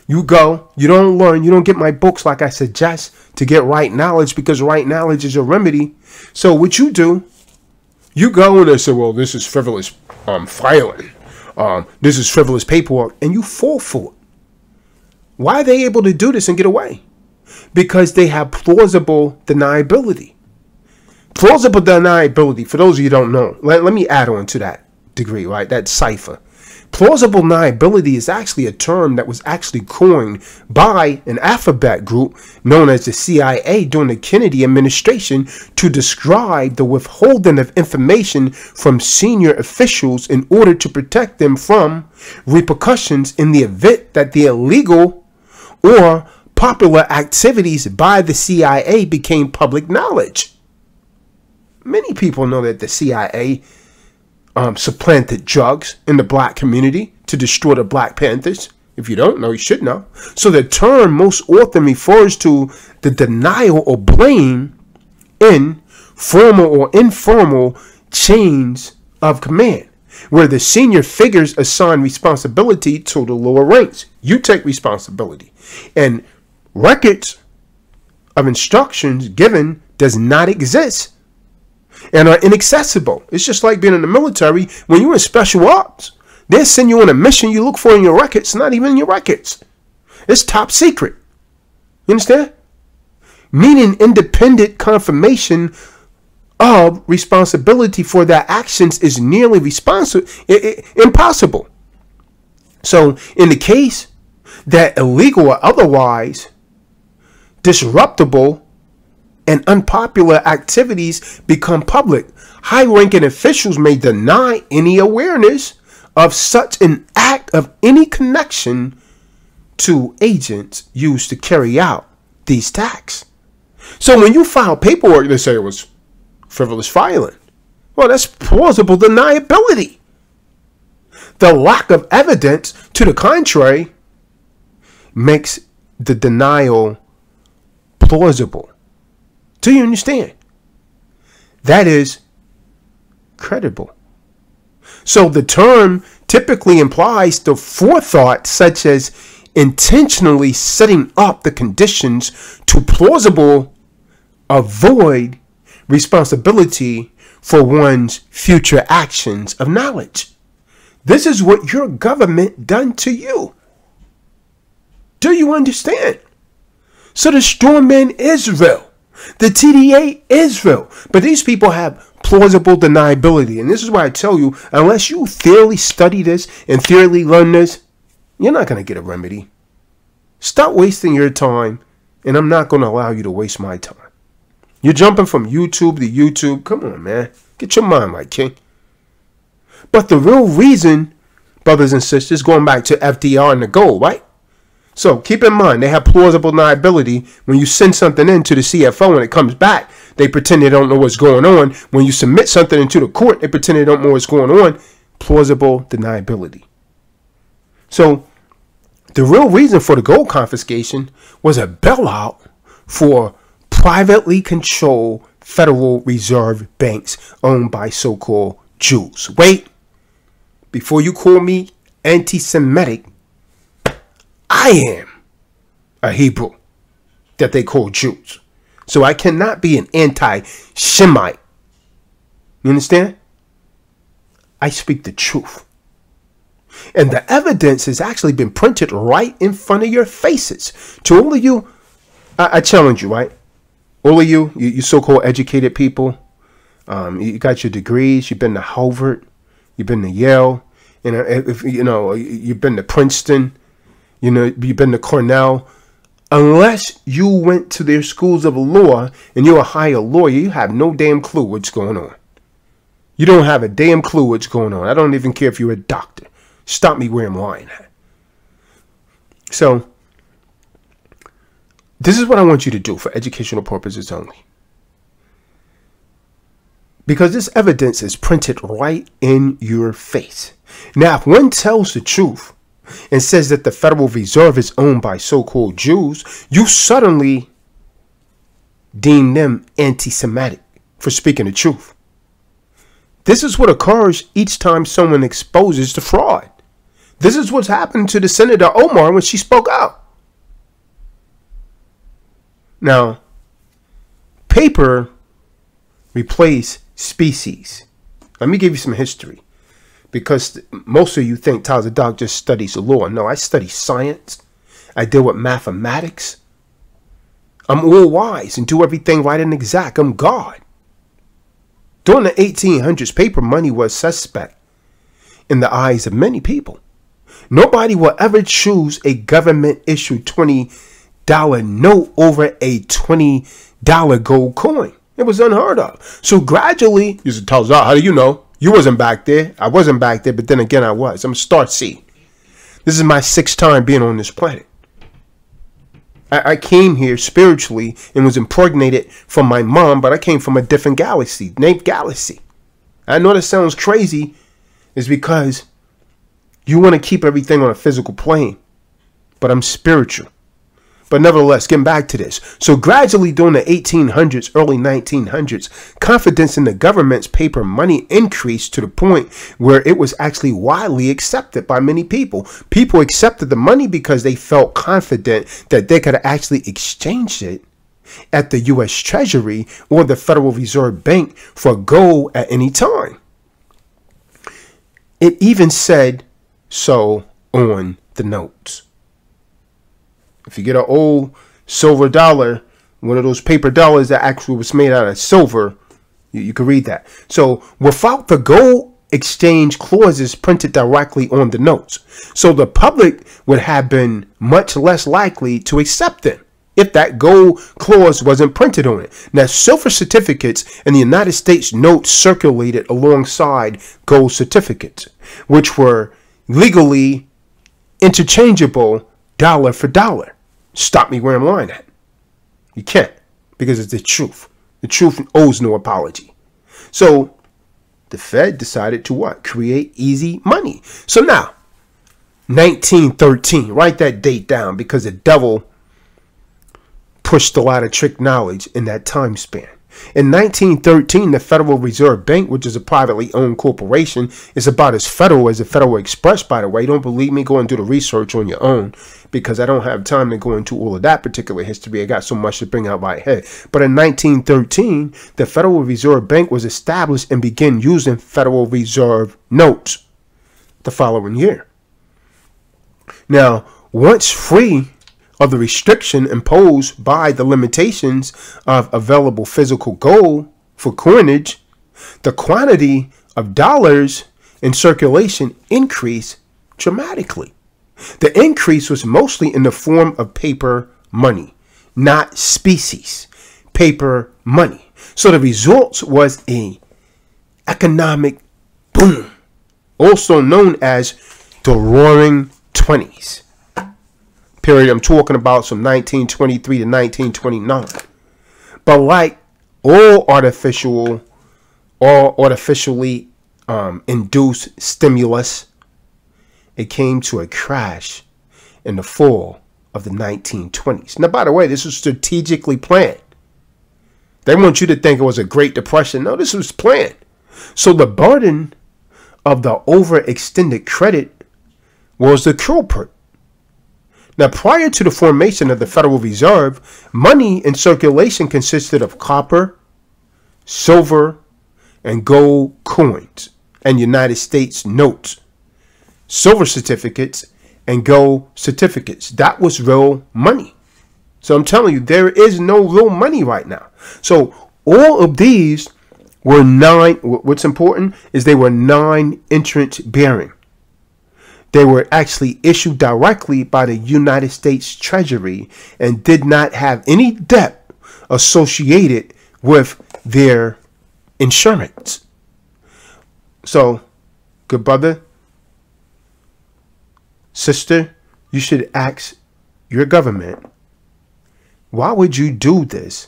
you go, you don't learn, you don't get my books like I suggest to get right knowledge, because right knowledge is a remedy. So what you do, you go and they say, well, this is frivolous um, filing. Um, this is frivolous paperwork. And you fall for it. Why are they able to do this and get away? Because they have plausible deniability. Plausible deniability, for those of you who don't know, let, let me add on to that degree, right? That cipher. Plausible deniability is actually a term that was actually coined by an alphabet group known as the C I A during the Kennedy administration to describe the withholding of information from senior officials in order to protect them from repercussions in the event that the illegal or popular activities by the C I A became public knowledge. Many people know that the C I A Um, supplanted drugs in the black community to destroy the Black Panthers. If you don't know, you should know. So the term most often refers to the denial or blame in formal or informal chains of command, where the senior figures assign responsibility to the lower ranks. You take responsibility. And records of instructions given does not exist and are inaccessible. It's just like being in the military. When you're in special ops, they send you on a mission you look for in your records, not even in your records. It's top secret. You understand? Meaning independent confirmation of responsibility for their actions is nearly responsible, impossible. So in the case that illegal or otherwise disruptible and unpopular activities become public, high-ranking officials may deny any awareness of such an act of any connection to agents used to carry out these attacks. So when you file paperwork, they say it was frivolous filing. Well, that's plausible deniability. The lack of evidence to the contrary makes the denial plausible. Do you understand? That is credible. So the term typically implies the forethought, such as intentionally setting up the conditions to plausibly avoid responsibility for one's future actions of knowledge. This is what your government done to you. Do you understand? So the straw man Israel, the T D A Israel. But these people have plausible deniability. And this is why I tell you, unless you thoroughly study this and thoroughly learn this, you're not going to get a remedy. Stop wasting your time. And I'm not going to allow you to waste my time. You're jumping from YouTube to YouTube. Come on, man. Get your mind right, King. But the real reason, brothers and sisters, going back to F D R and the goal, right? So keep in mind, they have plausible deniability. When you send something in to the C F O and it comes back, they pretend they don't know what's going on. When you submit something into the court, they pretend they don't know what's going on. Plausible deniability. So the real reason for the gold confiscation was a bailout for privately controlled Federal Reserve banks owned by so-called Jews. Wait, before you call me anti-Semitic, I am a Hebrew that they call Jews. So I cannot be an anti-Shemite. You understand? I speak the truth. And the evidence has actually been printed right in front of your faces. To all of you, I, I challenge you, right? All of you, you, you so-called educated people, um, you got your degrees, you've been to Harvard, you've been to Yale, you know, if, you know, you've been to Princeton, you know, you've been to Cornell. Unless you went to their schools of law and you're a higher lawyer, you have no damn clue what's going on. You don't have a damn clue what's going on. I don't even care if you're a doctor. Stop me where I'm lying at. So, this is what I want you to do for educational purposes only. Because this evidence is printed right in your face. Now, if one tells the truth and says that the Federal Reserve is owned by so-called Jews, you suddenly deem them anti-Semitic for speaking the truth. This is what occurs each time someone exposes the fraud. This is what's happened to the Senator Omar when she spoke out. Now, paper replaced species. Let me give you some history. Because most of you think Tazadaq just studies the law. No, I study science. I deal with mathematics. I'm all wise and do everything right and exact. I'm God. During the eighteen hundreds, paper money was suspect in the eyes of many people. Nobody will ever choose a government-issued twenty dollar note over a twenty dollar gold coin. It was unheard of. So gradually, you said, Tazadaq, how do you know? You wasn't back there. I wasn't back there, but then again, I was. I'm a star seed. This is my sixth time being on this planet. I, I came here spiritually and was impregnated from my mom, but I came from a different galaxy, named Galaxy. I know that sounds crazy. It's because you want to keep everything on a physical plane, but I'm spiritual. But nevertheless, getting back to this. So gradually during the eighteen hundreds, early nineteen hundreds, confidence in the government's paper money increased to the point where it was actually widely accepted by many people. People accepted the money because they felt confident that they could actually exchange it at the U S Treasury or the Federal Reserve Bank for gold at any time. It even said so on the notes. If you get an old silver dollar, one of those paper dollars that actually was made out of silver, you, you can read that. So without the gold exchange clauses printed directly on the notes. So the public would have been much less likely to accept them if that gold clause wasn't printed on it. Now, silver certificates in the United States notes circulated alongside gold certificates, which were legally interchangeable dollar for dollar. Stop me where I'm lying at. You can't, because it's the truth. The truth owes no apology. So the Fed decided to what? Create easy money. So now, nineteen thirteen, write that date down, because the devil pushed a lot of trick knowledge in that time span. In nineteen thirteen, the Federal Reserve Bank, which is a privately owned corporation, is about as federal as the Federal Express, by the way. Don't believe me? Go and do the research on your own, because I don't have time to go into all of that particular history. I got so much to bring out by head. But in nineteen thirteen, the Federal Reserve Bank was established and began using Federal Reserve notes the following year. Now, once free of the restriction imposed by the limitations of available physical gold for coinage, the quantity of dollars in circulation increased dramatically. The increase was mostly in the form of paper money, not species, paper money. So the result was an economic boom, also known as the Roaring Twenties. Period. I'm talking about from nineteen twenty-three to nineteen twenty-nine. But like all artificial or artificially um, induced stimulus, it came to a crash in the fall of the nineteen twenties. Now, by the way, this was strategically planned. They want you to think it was a Great Depression. No, this was planned. So the burden of the overextended credit was the culprit. Now, prior to the formation of the Federal Reserve, money in circulation consisted of copper, silver, and gold coins, and United States notes, silver certificates, and gold certificates. That was real money. So I'm telling you, there is no real money right now. So all of these were nine. What's important is they were non-entrance bearing. They were actually issued directly by the United States Treasury and did not have any debt associated with their insurance. So, good brother, sister, you should ask your government, why would you do this?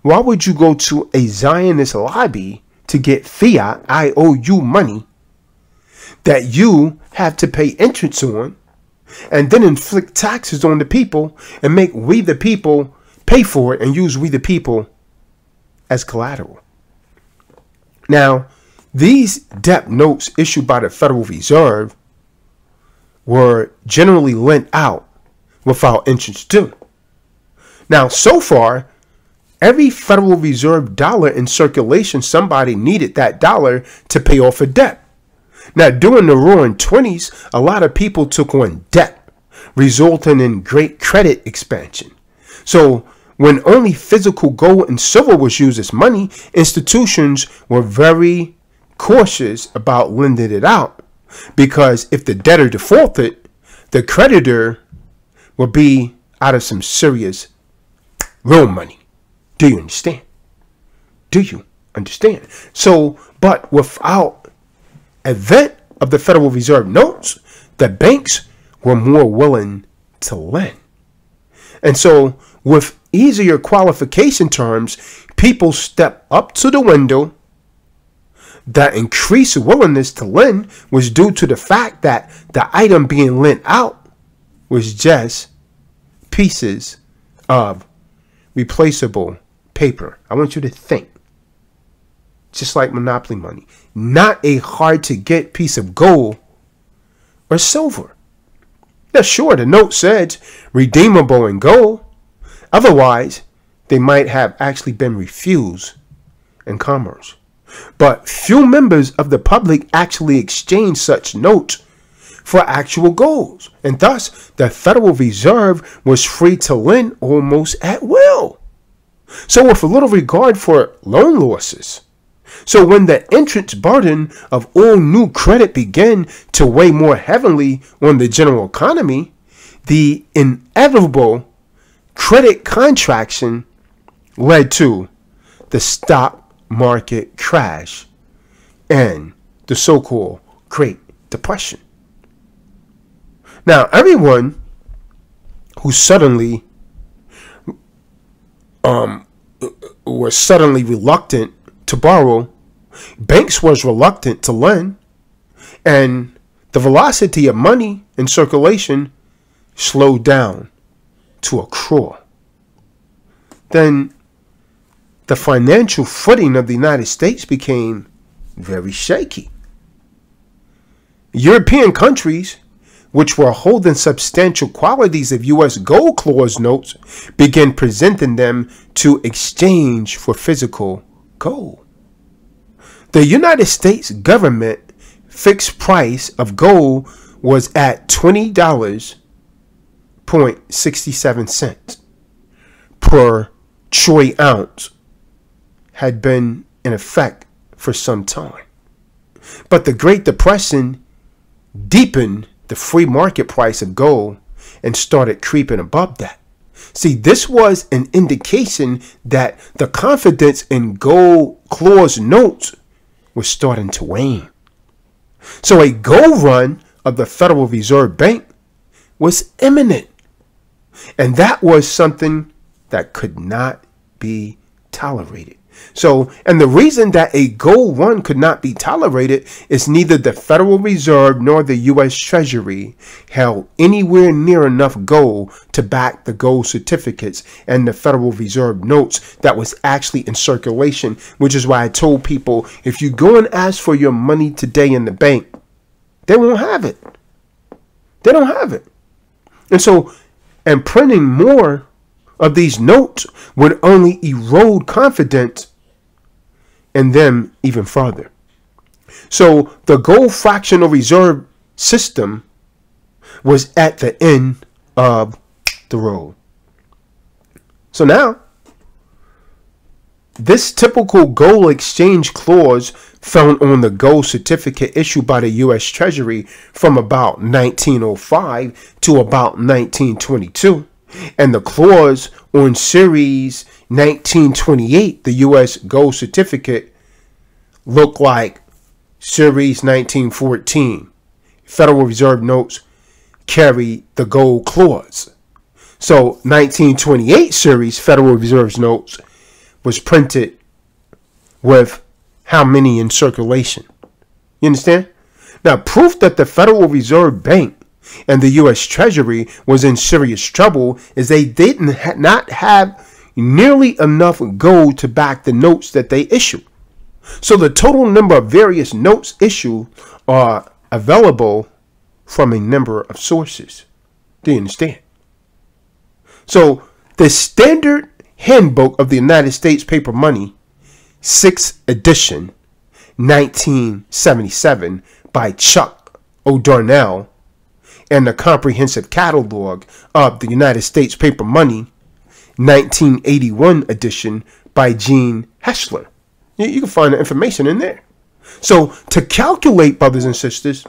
Why would you go to a Zionist lobby to get fiat, I owe you money, that you have to pay interest on and then inflict taxes on the people and make we the people pay for it and use we the people as collateral? Now, these debt notes issued by the Federal Reserve were generally lent out without interest due. Now, so far, every Federal Reserve dollar in circulation, somebody needed that dollar to pay off a debt. Now, during the roaring twenties, a lot of people took on debt, resulting in great credit expansion. So, when only physical gold and silver was used as money, institutions were very cautious about lending it out, because if the debtor defaulted, the creditor would be out of some serious real money. Do you understand? Do you understand? So, but without event of the Federal Reserve notes, the banks were more willing to lend. And so with easier qualification terms, people step up to the window. That increased willingness to lend was due to the fact that the item being lent out was just pieces of replaceable paper. I want you to think. Just like Monopoly money, not a hard-to-get piece of gold or silver. Now, sure, the note said redeemable in gold. Otherwise, they might have actually been refused in commerce. But few members of the public actually exchanged such notes for actual gold. And thus, the Federal Reserve was free to lend almost at will. So with a little regard for loan losses. So when the entrance burden of all new credit began to weigh more heavily on the general economy, the inevitable credit contraction led to the stock market crash and the so-called Great Depression. Now, everyone who suddenly um, was suddenly reluctant to borrow, banks was reluctant to lend, and the velocity of money in circulation slowed down to a crawl. Then the financial footing of the United States became very shaky. European countries, which were holding substantial quantities of U S gold clause notes, began presenting them to exchange for physical gold. The United States government fixed price of gold was at twenty dollars and sixty-seven cents per troy ounce, had been in effect for some time. But the Great Depression deepened the free market price of gold and started creeping above that. See, this was an indication that the confidence in gold clause notes was starting to wane. So a gold run of the Federal Reserve Bank was imminent. And that was something that could not be tolerated. So, and the reason that a gold run could not be tolerated is neither the Federal Reserve nor the U S Treasury held anywhere near enough gold to back the gold certificates and the Federal Reserve notes that was actually in circulation, which is why I told people, if you go and ask for your money today in the bank, they won't have it. They don't have it. And so, and printing more of these notes would only erode confidence in them even farther. So the gold fractional reserve system was at the end of the road. So now, this typical gold exchange clause found on the gold certificate issued by the U S Treasury from about nineteen oh five to about nineteen twenty-two, and the clause on series nineteen twenty-eight, the U S gold certificate, looked like series nineteen fourteen. Federal Reserve notes carry the gold clause. So nineteen twenty-eight series Federal Reserve notes was printed with how many in circulation? You understand? Now, proof that the Federal Reserve Bank and the U S Treasury was in serious trouble is they did not have nearly enough gold to back the notes that they issued. So the total number of various notes issued are available from a number of sources. Do you understand? So the standard handbook of the United States paper money, sixth edition, nineteen seventy-seven, by Chuck O'Darnell, and the comprehensive catalog of the United States paper money, nineteen eighty-one edition, by Gene Hessler. You, you can find the information in there. So to calculate, brothers and sisters,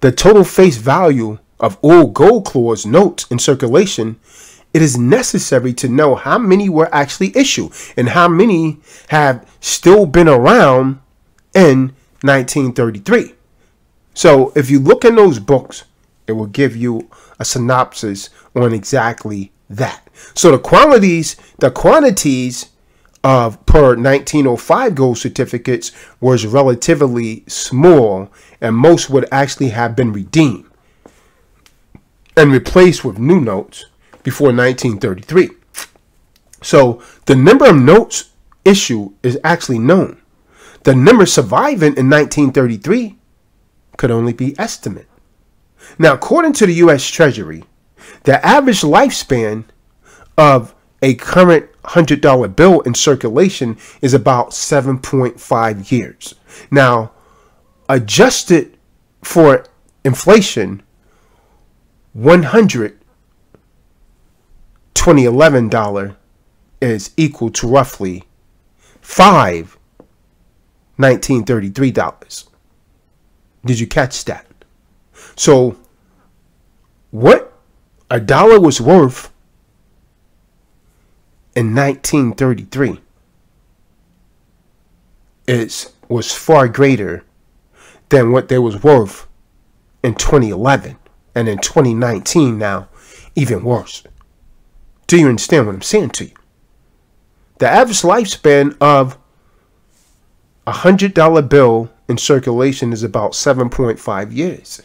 the total face value of all gold clause notes in circulation, it is necessary to know how many were actually issued and how many have still been around in nineteen thirty-three. So if you look in those books, it will give you a synopsis on exactly that. So the quantities, the quantities of per nineteen oh five gold certificates was relatively small, and most would actually have been redeemed and replaced with new notes before nineteen thirty-three. So the number of notes issued is actually known. The number surviving in nineteen thirty-three could only be estimated. Now, according to the U S Treasury, the average lifespan of a current one hundred dollar bill in circulation is about seven point five years. Now, adjusted for inflation, one hundred twenty eleven dollar is equal to roughly five nineteen thirty-three dollars. Did you catch that? So what a dollar was worth in nineteen thirty-three is was far greater than what they was worth in twenty eleven, and in twenty nineteen now even worse. Do you understand what I'm saying to you? The average lifespan of a one hundred dollar bill in circulation is about seven point five years.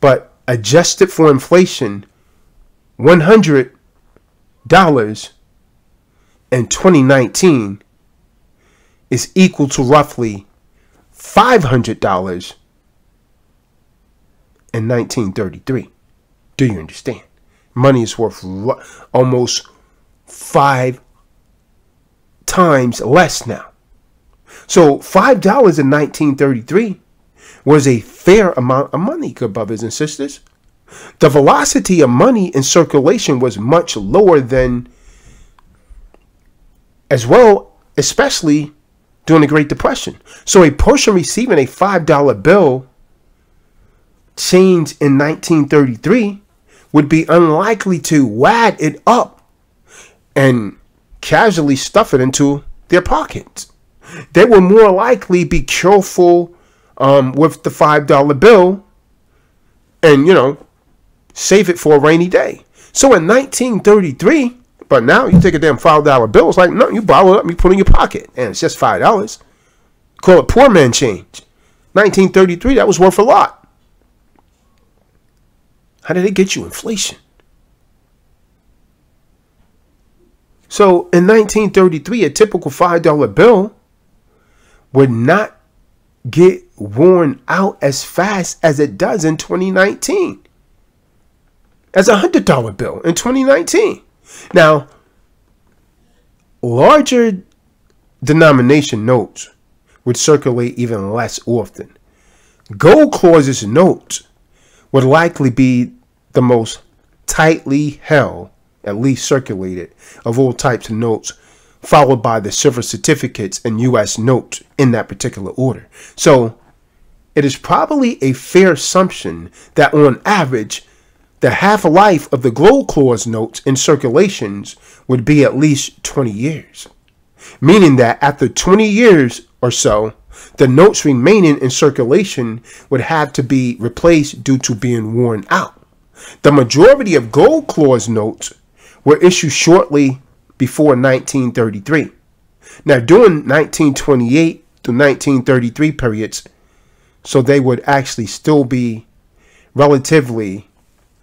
But adjusted for inflation, one hundred dollars in twenty nineteen is equal to roughly five hundred dollars in nineteen thirty-three. Do you understand? Money is worth almost five times less now. So five dollars in nineteen thirty-three was a fair amount of money, good brothers and sisters. The velocity of money in circulation was much lower than, as well, especially during the Great Depression. So a person receiving a five dollar bill changed in nineteen thirty-three would be unlikely to wad it up and casually stuff it into their pockets. They will more likely be careful um, with the five dollar bill and, you know, save it for a rainy day. So in nineteen thirty-three, but now you take a damn five dollar bill, it's like, no, you bottle it up, you put it in your pocket, and it's just five dollars. Call it poor man change. nineteen thirty-three, that was worth a lot. How did it get you inflation? So in nineteen thirty-three, a typical five dollar bill would not get worn out as fast as it does in twenty nineteen. As a hundred dollar bill in twenty nineteen. Now, larger denomination notes would circulate even less often. Gold clauses notes would likely be the most tightly held, at least circulated, of all types of notes, followed by the silver certificates and U S notes in that particular order. So it is probably a fair assumption that on average, the half-life of the gold clause notes in circulations would be at least twenty years, meaning that after twenty years or so, the notes remaining in circulation would have to be replaced due to being worn out. The majority of gold clause notes were issued shortly before nineteen thirty-three. Now, during nineteen twenty-eight to nineteen thirty-three periods, so they would actually still be relatively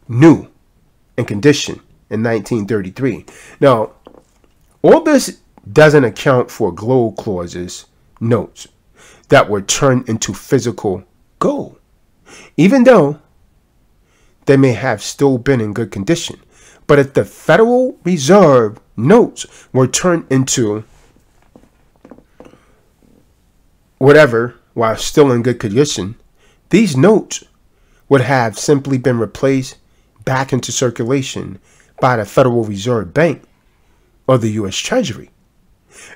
new in condition in nineteen thirty-three. Now, all this doesn't account for gold clauses notes that were turned into physical gold, even though they may have still been in good condition. But if the Federal Reserve notes were turned into whatever while still in good condition, these notes would have simply been replaced back into circulation by the Federal Reserve Bank or the U S Treasury.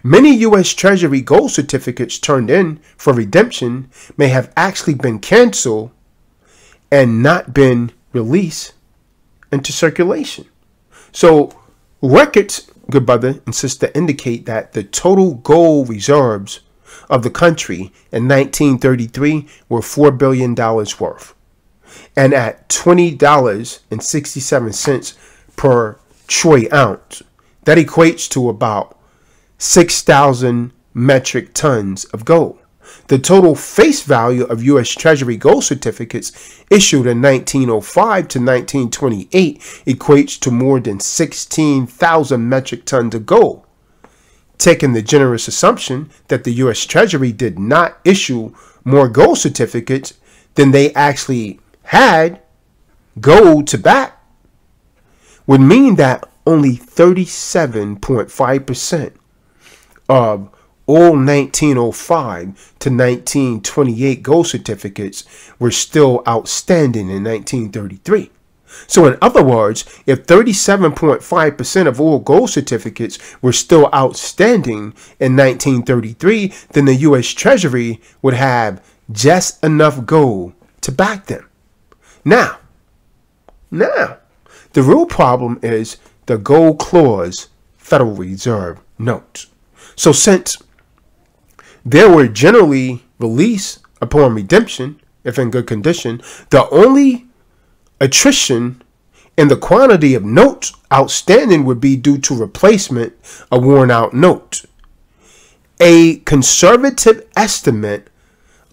Many U S Treasury gold certificates turned in for redemption may have actually been canceled and not been released into circulation. So records, good brother and sister, indicate that the total gold reserves of the country in nineteen thirty-three were four billion dollars worth. And at twenty dollars and sixty-seven cents per troy ounce, that equates to about six thousand metric tons of gold. The total face value of U S Treasury gold certificates issued in nineteen oh five to nineteen twenty-eight equates to more than sixteen thousand metric tons of gold. Taking the generous assumption that the U S Treasury did not issue more gold certificates than they actually had gold to back, would mean that only thirty-seven point five percent of all nineteen oh five to nineteen twenty-eight gold certificates were still outstanding in nineteen thirty-three. So in other words, if thirty-seven point five percent of all gold certificates were still outstanding in nineteen thirty-three, then the U S Treasury would have just enough gold to back them. Now, now, the real problem is the gold clause Federal Reserve notes. So since they were generally released upon redemption, if in good condition, the only attrition in the quantity of notes outstanding would be due to replacement of worn out notes. A conservative estimate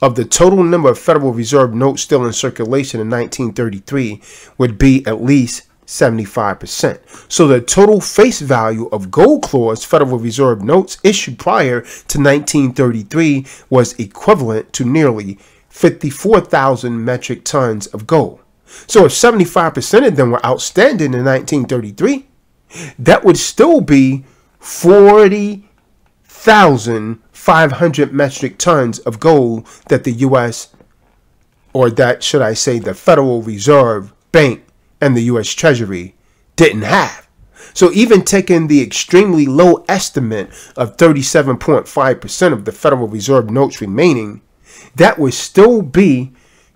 of the total number of Federal Reserve notes still in circulation in nineteen thirty-three would be at least seventy-five percent. So the total face value of gold clause Federal Reserve notes issued prior to nineteen thirty-three was equivalent to nearly fifty-four thousand metric tons of gold. So if seventy-five percent of them were outstanding in nineteen thirty-three, that would still be forty thousand five hundred metric tons of gold that the U S, or that should I say the Federal Reserve Bank and the U S Treasury didn't have. So even taking the extremely low estimate of thirty-seven point five percent of the Federal Reserve notes remaining, that would still be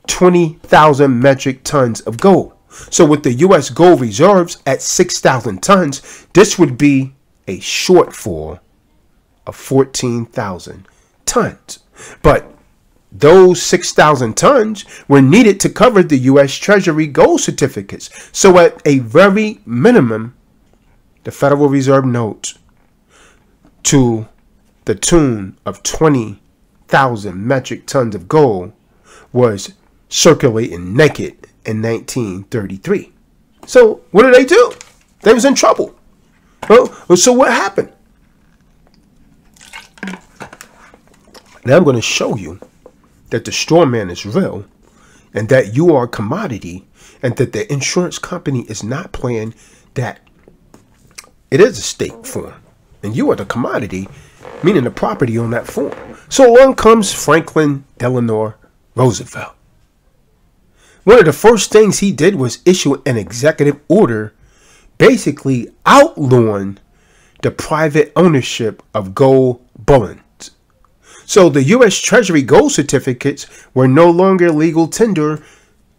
twenty thousand metric tons of gold. So with the U S gold reserves at six thousand tons, this would be a shortfall of fourteen thousand tons. But those six thousand tons were needed to cover the U S Treasury gold certificates. So at a very minimum, the Federal Reserve notes to the tune of twenty thousand metric tons of gold was circulating naked in nineteen thirty-three. So what did they do? They was in trouble. Well, so what happened? Now I'm going to show you that the straw man is real and that you are a commodity and that the insurance company is not playing that it is a stake form and you are the commodity, meaning the property on that form. So along comes Franklin Delano Roosevelt. One of the first things he did was issue an executive order basically outlawing the private ownership of gold bullions. So the U S Treasury gold certificates were no longer legal tender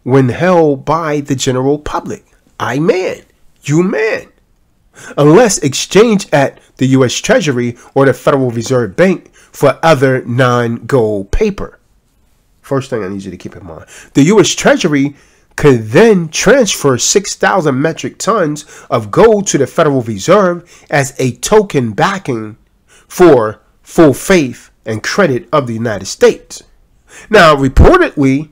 when held by the general public. I man, you man. Unless exchanged at the U S Treasury or the Federal Reserve Bank for other non-gold paper. First thing I need you to keep in mind. The U S Treasury could then transfer six thousand metric tons of gold to the Federal Reserve as a token backing for full faith and credit of the United States. Now, reportedly,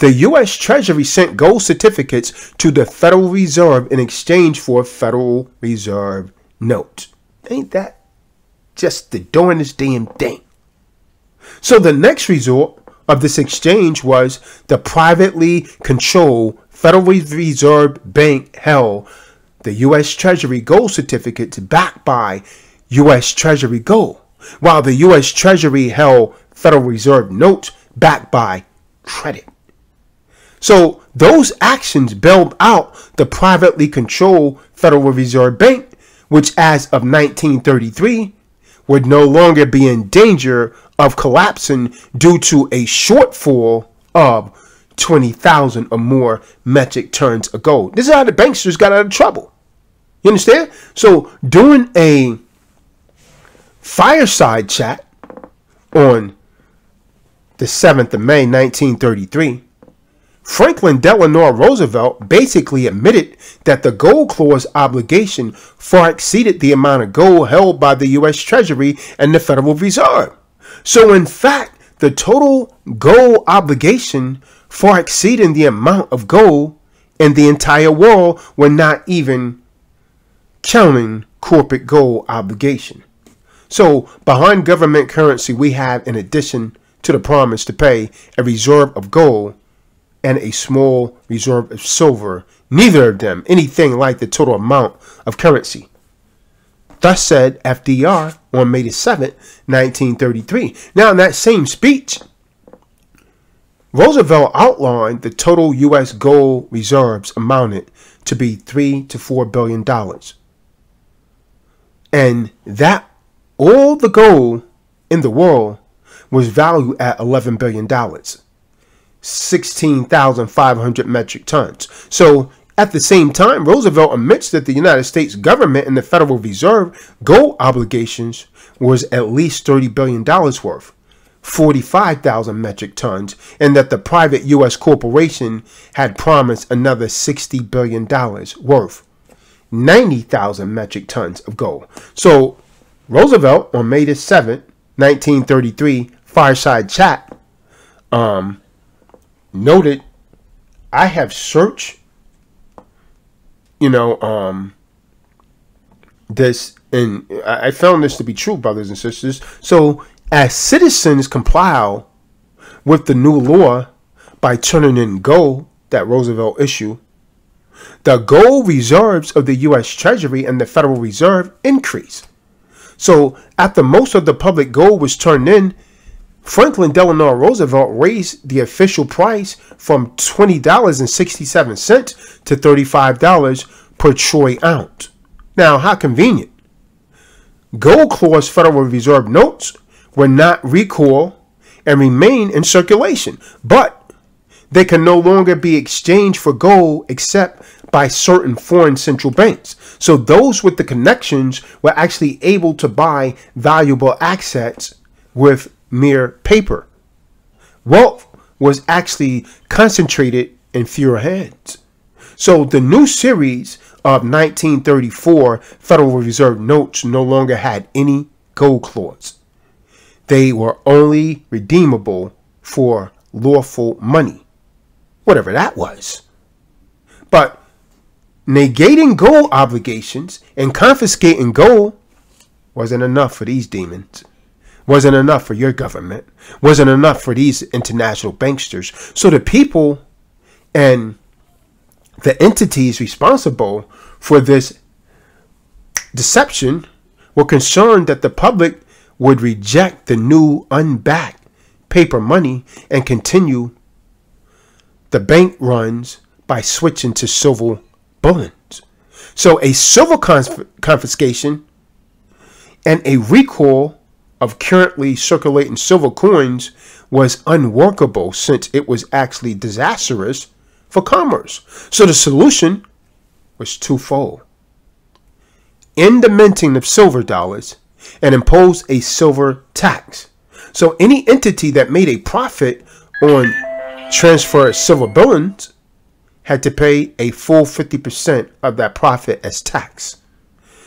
the U S Treasury sent gold certificates to the Federal Reserve in exchange for a Federal Reserve note. Ain't that just the doingest damn thing? So the next resort of this exchange was the privately controlled Federal Reserve Bank held the U S Treasury gold certificates backed by U S Treasury gold, while the U S Treasury held Federal Reserve notes backed by credit. So those actions bailed out the privately controlled Federal Reserve Bank, which as of nineteen thirty-three would no longer be in danger of collapsing due to a shortfall of twenty thousand or more metric tons of gold. This is how the banksters got out of trouble. You understand? So during a fireside chat on the seventh of May nineteen thirty-three, Franklin Delano Roosevelt basically admitted that the gold clause obligation far exceeded the amount of gold held by the U S Treasury and the Federal Reserve. So in fact, the total gold obligation far exceeding the amount of gold in the entire world when not even counting corporate gold obligation. So behind government currency, we have, in addition to the promise to pay, a reserve of gold and a small reserve of silver, neither of them anything like the total amount of currency. Thus said F D R on May the seventh, nineteen thirty-three. Now in that same speech, Roosevelt outlined the total U S gold reserves amounted to be three to four billion dollars. And that all the gold in the world was valued at eleven billion dollars. sixteen thousand five hundred metric tons. So at the same time, Roosevelt admits that the United States government and the Federal Reserve gold obligations was at least thirty billion dollars worth, forty-five thousand metric tons, and that the private U S corporation had promised another sixty billion dollars worth, ninety thousand metric tons of gold. So Roosevelt on May the seventh, nineteen thirty-three, fireside chat, um, noted, I have searched, you know, um, this, and I found this to be true, brothers and sisters. So as citizens comply with the new law by turning in gold that Roosevelt issued, the gold reserves of the U S Treasury and the Federal Reserve increased. So after most of the public gold was turned in, Franklin Delano Roosevelt raised the official price from twenty dollars and sixty-seven cents to thirty-five dollars per troy ounce. Now, how convenient. Gold clause Federal Reserve notes were not recalled and remain in circulation, but they can no longer be exchanged for gold except by certain foreign central banks. So those with the connections were actually able to buy valuable assets with mere paper. Wealth was actually concentrated in fewer hands. So the new series of nineteen thirty-four Federal Reserve notes no longer had any gold clause. They were only redeemable for lawful money, whatever that was. But negating gold obligations and confiscating gold wasn't enough for these demons. Wasn't enough for your government. Wasn't enough for these international banksters. So the people and the entities responsible for this deception were concerned that the public would reject the new unbacked paper money and continue the bank runs by switching to silver bullions. So a silver conf confiscation and a recall of currently circulating silver coins was unworkable, since it was actually disastrous for commerce. So the solution was twofold: end the minting of silver dollars and impose a silver tax. So any entity that made a profit on transfer of silver bullions had to pay a full fifty percent of that profit as tax.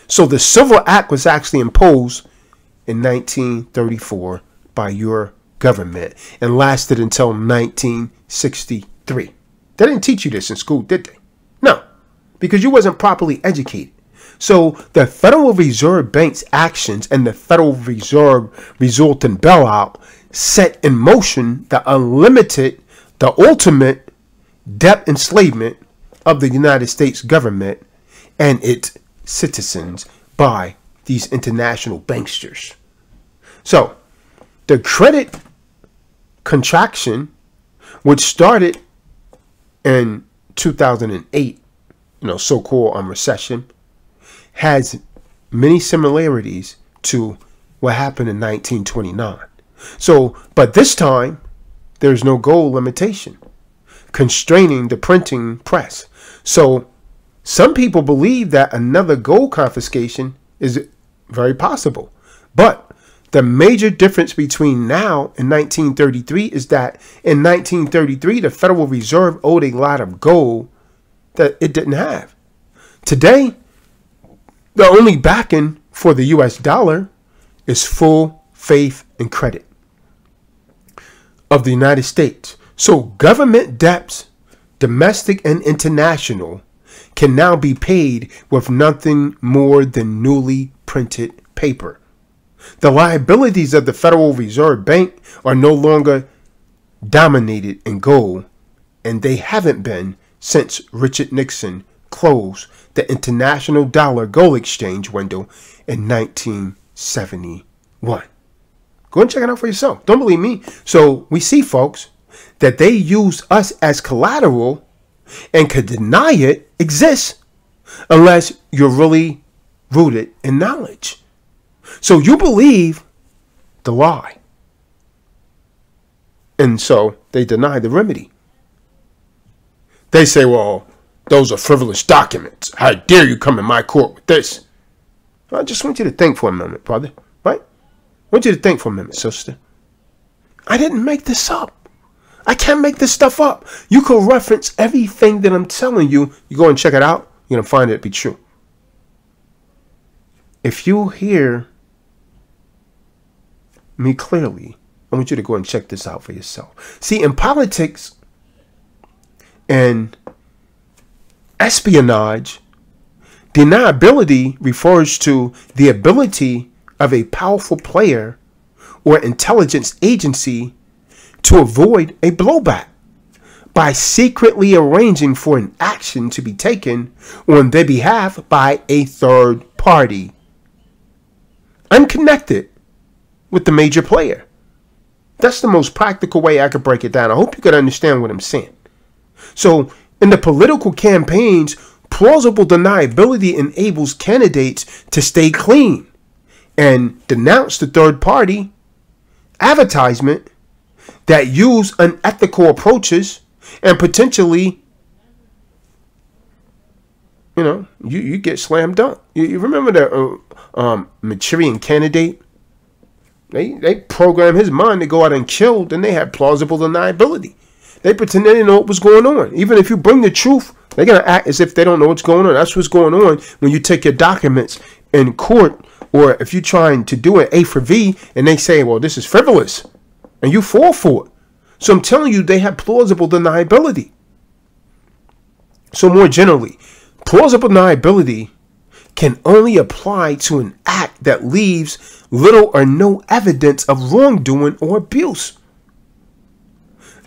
So the Silver Act was actually imposed in nineteen thirty-four by your government and lasted until nineteen sixty-three. They didn't teach you this in school, did they? No, because you wasn't properly educated. So the Federal Reserve Bank's actions and the Federal Reserve resultant bailout set in motion the unlimited, the ultimate debt enslavement of the United States government and its citizens by these international banksters. So the credit contraction, which started in two thousand eight, you know, so-called um, recession, has many similarities to what happened in nineteen twenty-nine. So, but this time there's no gold limitation constraining the printing press. So some people believe that another gold confiscation is very possible. But the major difference between now and nineteen thirty-three is that in nineteen thirty-three, the Federal Reserve owed a lot of gold that it didn't have. Today, the only backing for the U S dollar is full faith and credit of the United States. So government debts, domestic and international, can now be paid with nothing more than newly printed paper. The liabilities of the Federal Reserve Bank are no longer dominated in gold, and they haven't been since Richard Nixon closed the International Dollar Gold Exchange window in nineteen seventy-one. Go and check it out for yourself. Don't believe me. So we see, folks, that they use us as collateral and could deny it exists unless you're really rooted in knowledge. So you believe the lie, and so they deny the remedy. They say, well, those are frivolous documents. How dare you come in my court with this? I just want you to think for a moment, brother, right? I want you to think for a minute, sister. I didn't make this up. I can't make this stuff up. You can reference everything that I'm telling you. You go and check it out. You're going to find it to be true. If you hear me clearly, I want you to go and check this out for yourself. See, in politics and espionage, deniability refers to the ability of a powerful player or intelligence agency to avoid a blowback by secretly arranging for an action to be taken on their behalf by a third party unconnected with the major player. That's the most practical way I could break it down. I hope you could understand what I'm saying. So in the political campaigns, plausible deniability enables candidates to stay clean and denounce the third party advertisement that use unethical approaches and potentially, you know, you, you get slam dunk. You, you remember the uh, um, Manchurian candidate? They, they programmed his mind to go out and kill, then they had plausible deniability. They pretend they didn't know what was going on. Even if you bring the truth, they're going to act as if they don't know what's going on. That's what's going on when you take your documents in court, or if you're trying to do an A for V and they say, well, this is frivolous, and you fall for it. So I'm telling you, they have plausible deniability. So more generally, plausible deniability can only apply to an act that leaves little or no evidence of wrongdoing or abuse.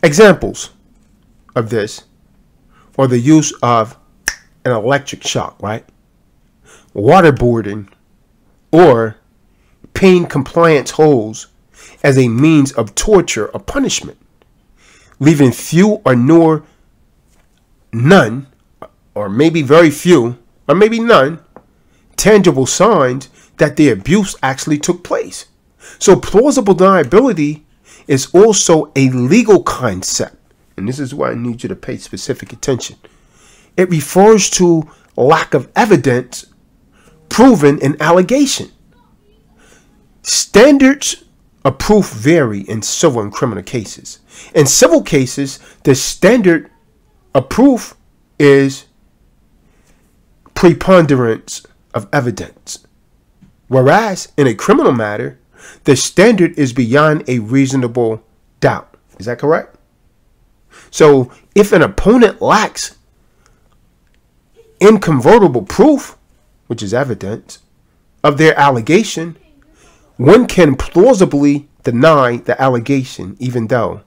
Examples of this are the use of an electric shock, right? Waterboarding, or paying compliance holds as a means of torture or punishment, leaving few or nor none, or maybe very few, or maybe none, tangible signs that the abuse actually took place. So plausible deniability is also a legal concept, and this is why I need you to pay specific attention. It refers to lack of evidence proven an allegation. Standards of proof vary in civil and criminal cases. In civil cases, the standard of proof is preponderance of evidence, whereas in a criminal matter, the standard is beyond a reasonable doubt. Is that correct? So if an opponent lacks incontrovertible proof, which is evidence, of their allegation, one can plausibly deny the allegation, even though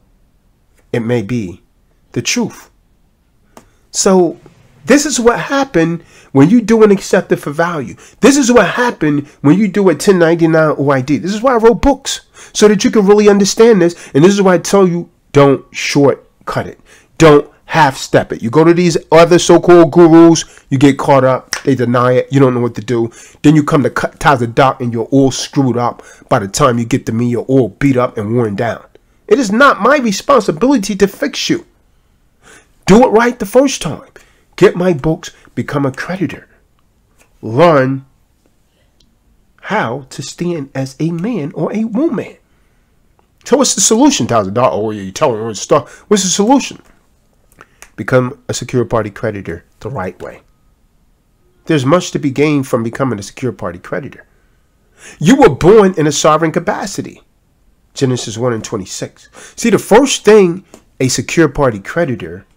it may be the truth. So this is what happened when you do an accepted for value. This is what happened when you do a ten ninety-nine O I D. This is why I wrote books, so that you can really understand this. And this is why I tell you, don't shortcut it. Don't half step it. You go to these other so-called gurus, you get caught up, they deny it, you don't know what to do. Then you come to Tazadaq and you're all screwed up. By the time you get to me, you're all beat up and worn down. It is not my responsibility to fix you. Do it right the first time. Get my books, become a creditor. Learn how to stand as a man or a woman. So what's the solution, Tazadaq? Oh, you're telling me stuff. What's the solution? Become a secure party creditor the right way. There's much to be gained from becoming a secure party creditor. You were born in a sovereign capacity. Genesis one and twenty-six. See, the first thing a secure party creditor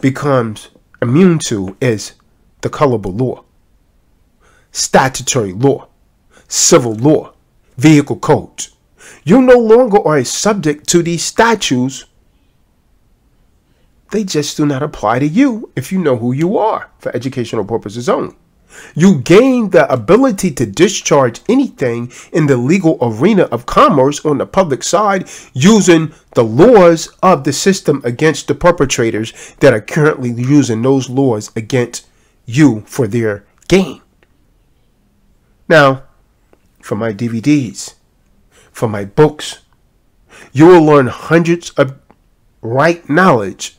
becomes immune to is the colorable law, statutory law, civil law, vehicle codes. You no longer are subject to these statutes. They just do not apply to you if you know who you are, for educational purposes only. You gain the ability to discharge anything in the legal arena of commerce on the public side using the laws of the system against the perpetrators that are currently using those laws against you for their gain. Now, for my D V Ds, for my books, you will learn hundreds of right knowledge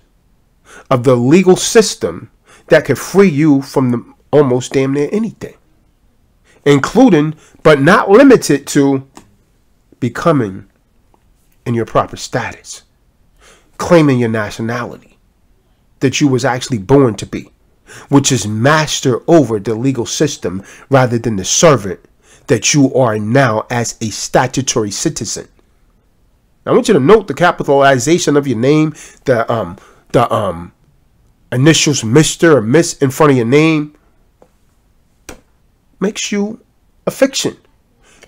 of the legal system that could free you from the almost damn near anything, including but not limited to becoming in your proper status, claiming your nationality that you was actually born to be, which is master over the legal system rather than the servant that you are now as a statutory citizen. Now, I want you to note the capitalization of your name, the um the um initials Mister or Miss in front of your name makes you a fiction.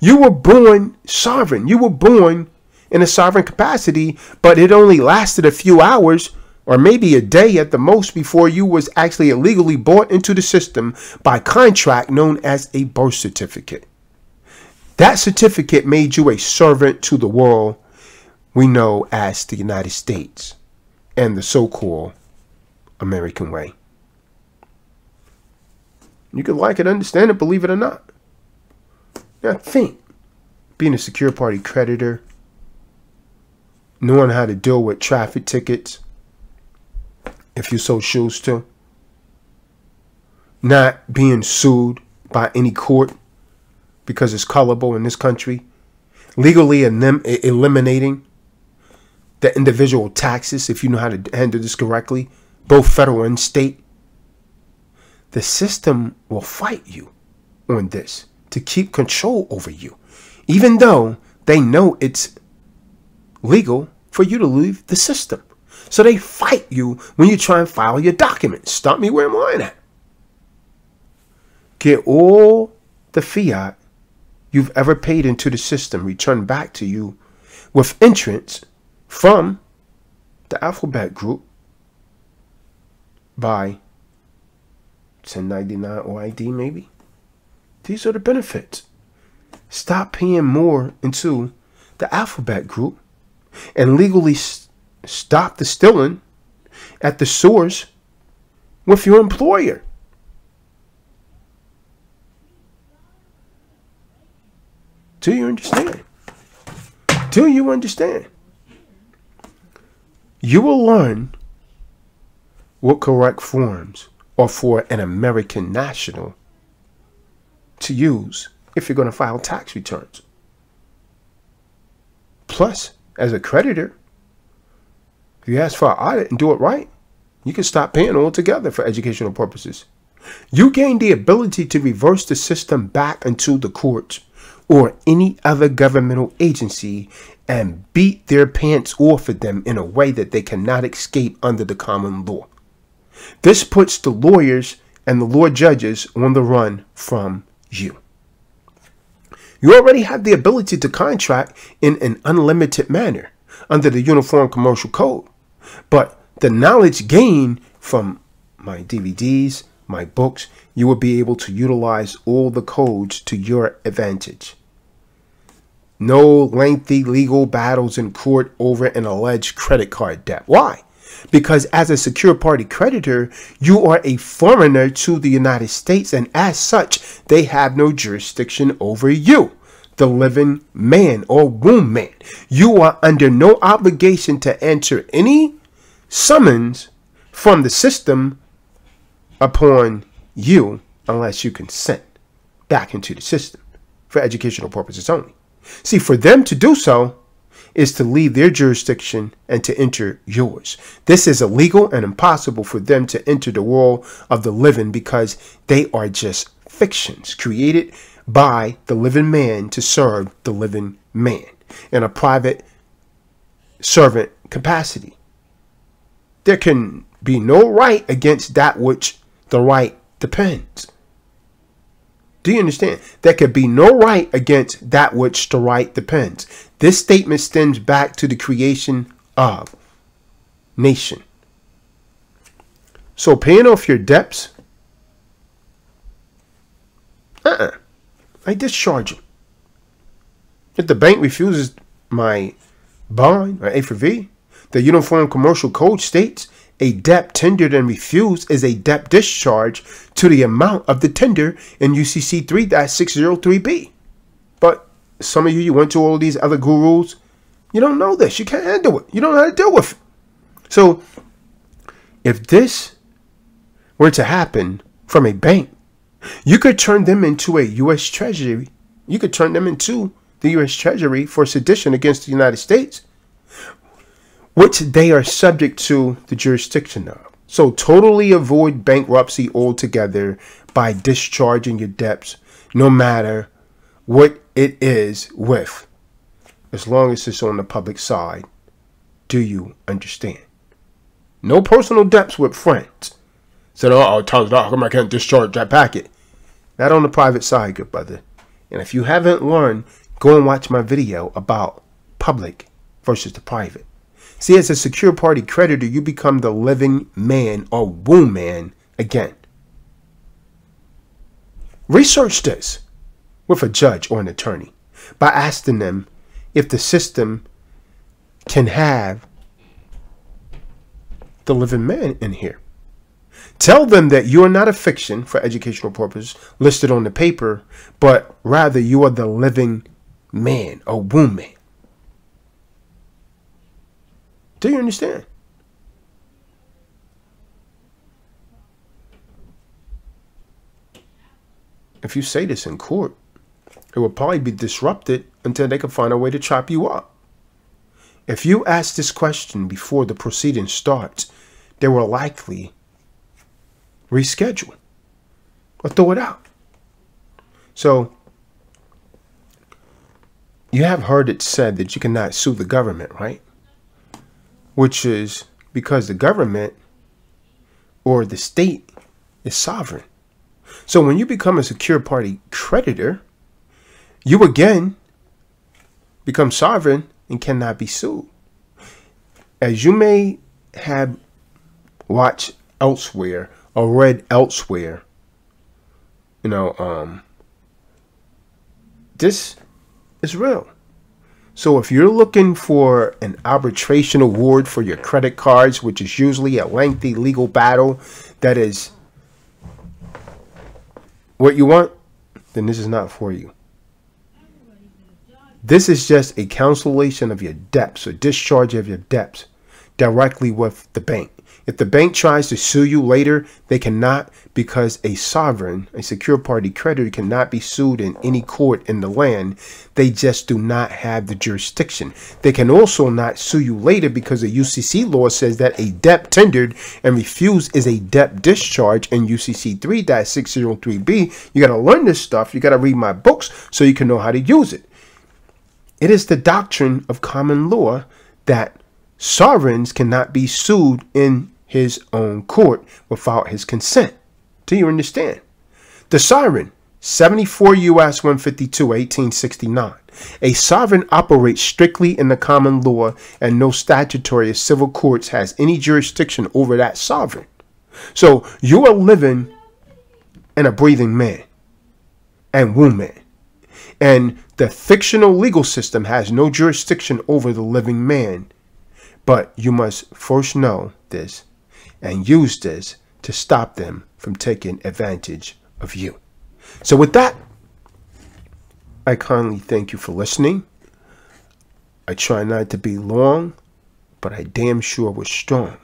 You were born sovereign. You were born in a sovereign capacity, but it only lasted a few hours or maybe a day at the most before you was actually illegally bought into the system by contract known as a birth certificate. That certificate made you a servant to the world we know as the United States and the so-called American way. You can like it, understand it, believe it or not. Now think, being a secure party creditor, knowing how to deal with traffic tickets, if you so choose to, not being sued by any court because it's colorable in this country, legally elim- eliminating the individual taxes, if you know how to handle this correctly, both federal and state. The system will fight you on this to keep control over you, even though they know it's legal for you to leave the system. So they fight you when you try and file your documents. Stop me where I'm lying at. Get all the fiat you've ever paid into the system returned back to you with entrance from the Alphabet Group by ten ninety-nine or I D maybe. These are the benefits. Stop paying more into the Alphabet Group and legally st stop the stealing at the source with your employer. Do you understand? Do you understand? You will learn what correct forms are for an American national to use if you're going to file tax returns. Plus, as a creditor, if you ask for an audit and do it right, you can stop paying altogether for educational purposes. You gain the ability to reverse the system back into the courts or any other governmental agency and beat their pants off of them in a way that they cannot escape under the common law. This puts the lawyers and the law judges on the run from you. You already have the ability to contract in an unlimited manner under the Uniform Commercial Code, but the knowledge gained from my D V Ds, my books, you will be able to utilize all the codes to your advantage. No lengthy legal battles in court over an alleged credit card debt. Why? Because as a secure party creditor, you are a foreigner to the United States, and as such, they have no jurisdiction over you, the living man or womb man. You are under no obligation to answer any summons from the system upon you unless you consent back into the system for educational purposes only. See, for them to do so is to leave their jurisdiction and to enter yours. This is illegal and impossible for them to enter the world of the living because they are just fictions created by the living man to serve the living man in a private servant capacity. There can be no right against that which the right depends. Do you understand? There could be no right against that which the right depends. This statement stems back to the creation of nation. So paying off your debts, uh-uh, I discharge them. If the bank refuses my bond or A for V, the Uniform Commercial Code states a debt tendered and refused is a debt discharge to the amount of the tender in U C C three dash six oh three B. But some of you, you went to all these other gurus. You don't know this. You can't handle it. You don't know how to deal with it. So if this were to happen from a bank, you could turn them into a U S Treasury. You could turn them into the U S Treasury for sedition against the United States, which they are subject to the jurisdiction of. So totally avoid bankruptcy altogether by discharging your debts, no matter what it is with, as long as it's on the public side. Do you understand? No personal debts with friends. Said, oh, Tazadaq, I can't discharge that packet. Not on the private side, good brother. And if you haven't learned, go and watch my video about public versus the private. See, as a secure party creditor, you become the living man or womb man again. Research this with a judge or an attorney by asking them if the system can have the living man in here. Tell them that you are not a fiction for educational purposes listed on the paper, but rather you are the living man or womb man. Do you understand? If you say this in court, it will probably be disrupted until they can find a way to chop you up. If you ask this question before the proceeding starts, they will likely reschedule or throw it out. So, you have heard it said that you cannot sue the government, right? Which is because the government or the state is sovereign. So when you become a secure party creditor, you again become sovereign and cannot be sued. As you may have watched elsewhere or read elsewhere, you know, um, this is real. So if you're looking for an arbitration award for your credit cards, which is usually a lengthy legal battle that is what you want, then this is not for you. This is just a cancellation of your debts or discharge of your debts directly with the bank. If the bank tries to sue you later, they cannot, because a sovereign, a secure party creditor, cannot be sued in any court in the land. They just do not have the jurisdiction. They can also not sue you later because the U C C law says that a debt tendered and refused is a debt discharge in U C C three dash six oh three B. You got to learn this stuff. You got to read my books so you can know how to use it. It is the doctrine of common law that sovereigns cannot be sued in his own court without his consent. Do you understand? The sovereign, seventy-four U S one fifty-two, eighteen sixty-nine. A sovereign operates strictly in the common law, and no statutory or civil courts has any jurisdiction over that sovereign. So you are living in a breathing man and woman. And the fictional legal system has no jurisdiction over the living man. But you must first know this and use this to stop them from taking advantage of you. So with that, I kindly thank you for listening. I try not to be long, but I damn sure was strong.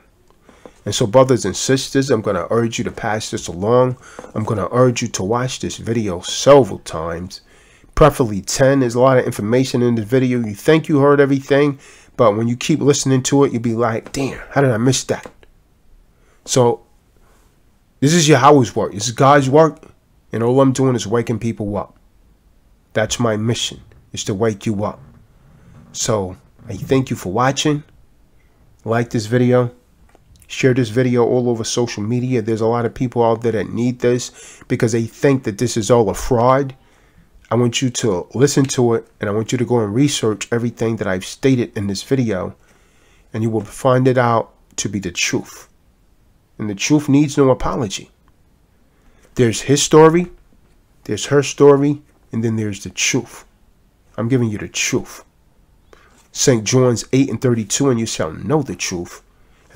And so, brothers and sisters, I'm going to urge you to pass this along. I'm going to urge you to watch this video several times. Preferably ten. There's a lot of information in the video. You think you heard everything, but when you keep listening to it, you'll be like, damn, how did I miss that? So this is Yahweh's work. This is God's work. And all I'm doing is waking people up. That's my mission, is to wake you up. So I thank you for watching. Like this video. Share this video all over social media. There's a lot of people out there that need this because they think that this is all a fraud. I want you to listen to it, and I want you to go and research everything that I've stated in this video, and you will find it out to be the truth. And the truth needs no apology. There's his story, there's her story, and then there's the truth. I'm giving you the truth. Saint John's eight and thirty-two, and you shall know the truth,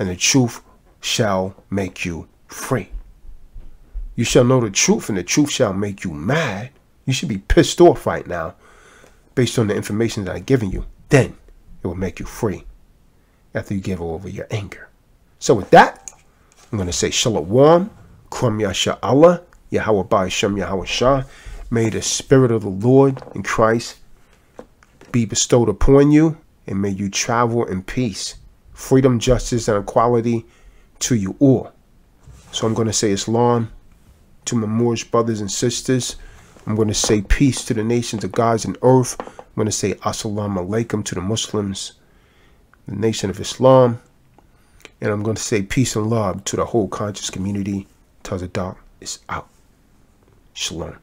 and the truth shall make you free. You shall know the truth, and the truth shall make you mad. You should be pissed off right now based on the information that I've given you. Then it will make you free after you give over your anger. So with that, I'm going to say Shalom, Kram Yasha Allah, Yahawah Bahasham, Yahawashi. May the Spirit of the Lord and Christ be bestowed upon you, and may you travel in peace, freedom, justice, and equality to you all. So I'm going to say Islam to my Moorish brothers and sisters. I'm going to say peace to the nations of gods and earth. I'm going to say Assalamu Alaikum to the Muslims, the nation of Islam. And I'm going to say peace and love to the whole conscious community. Tazadaq is out. Shalom.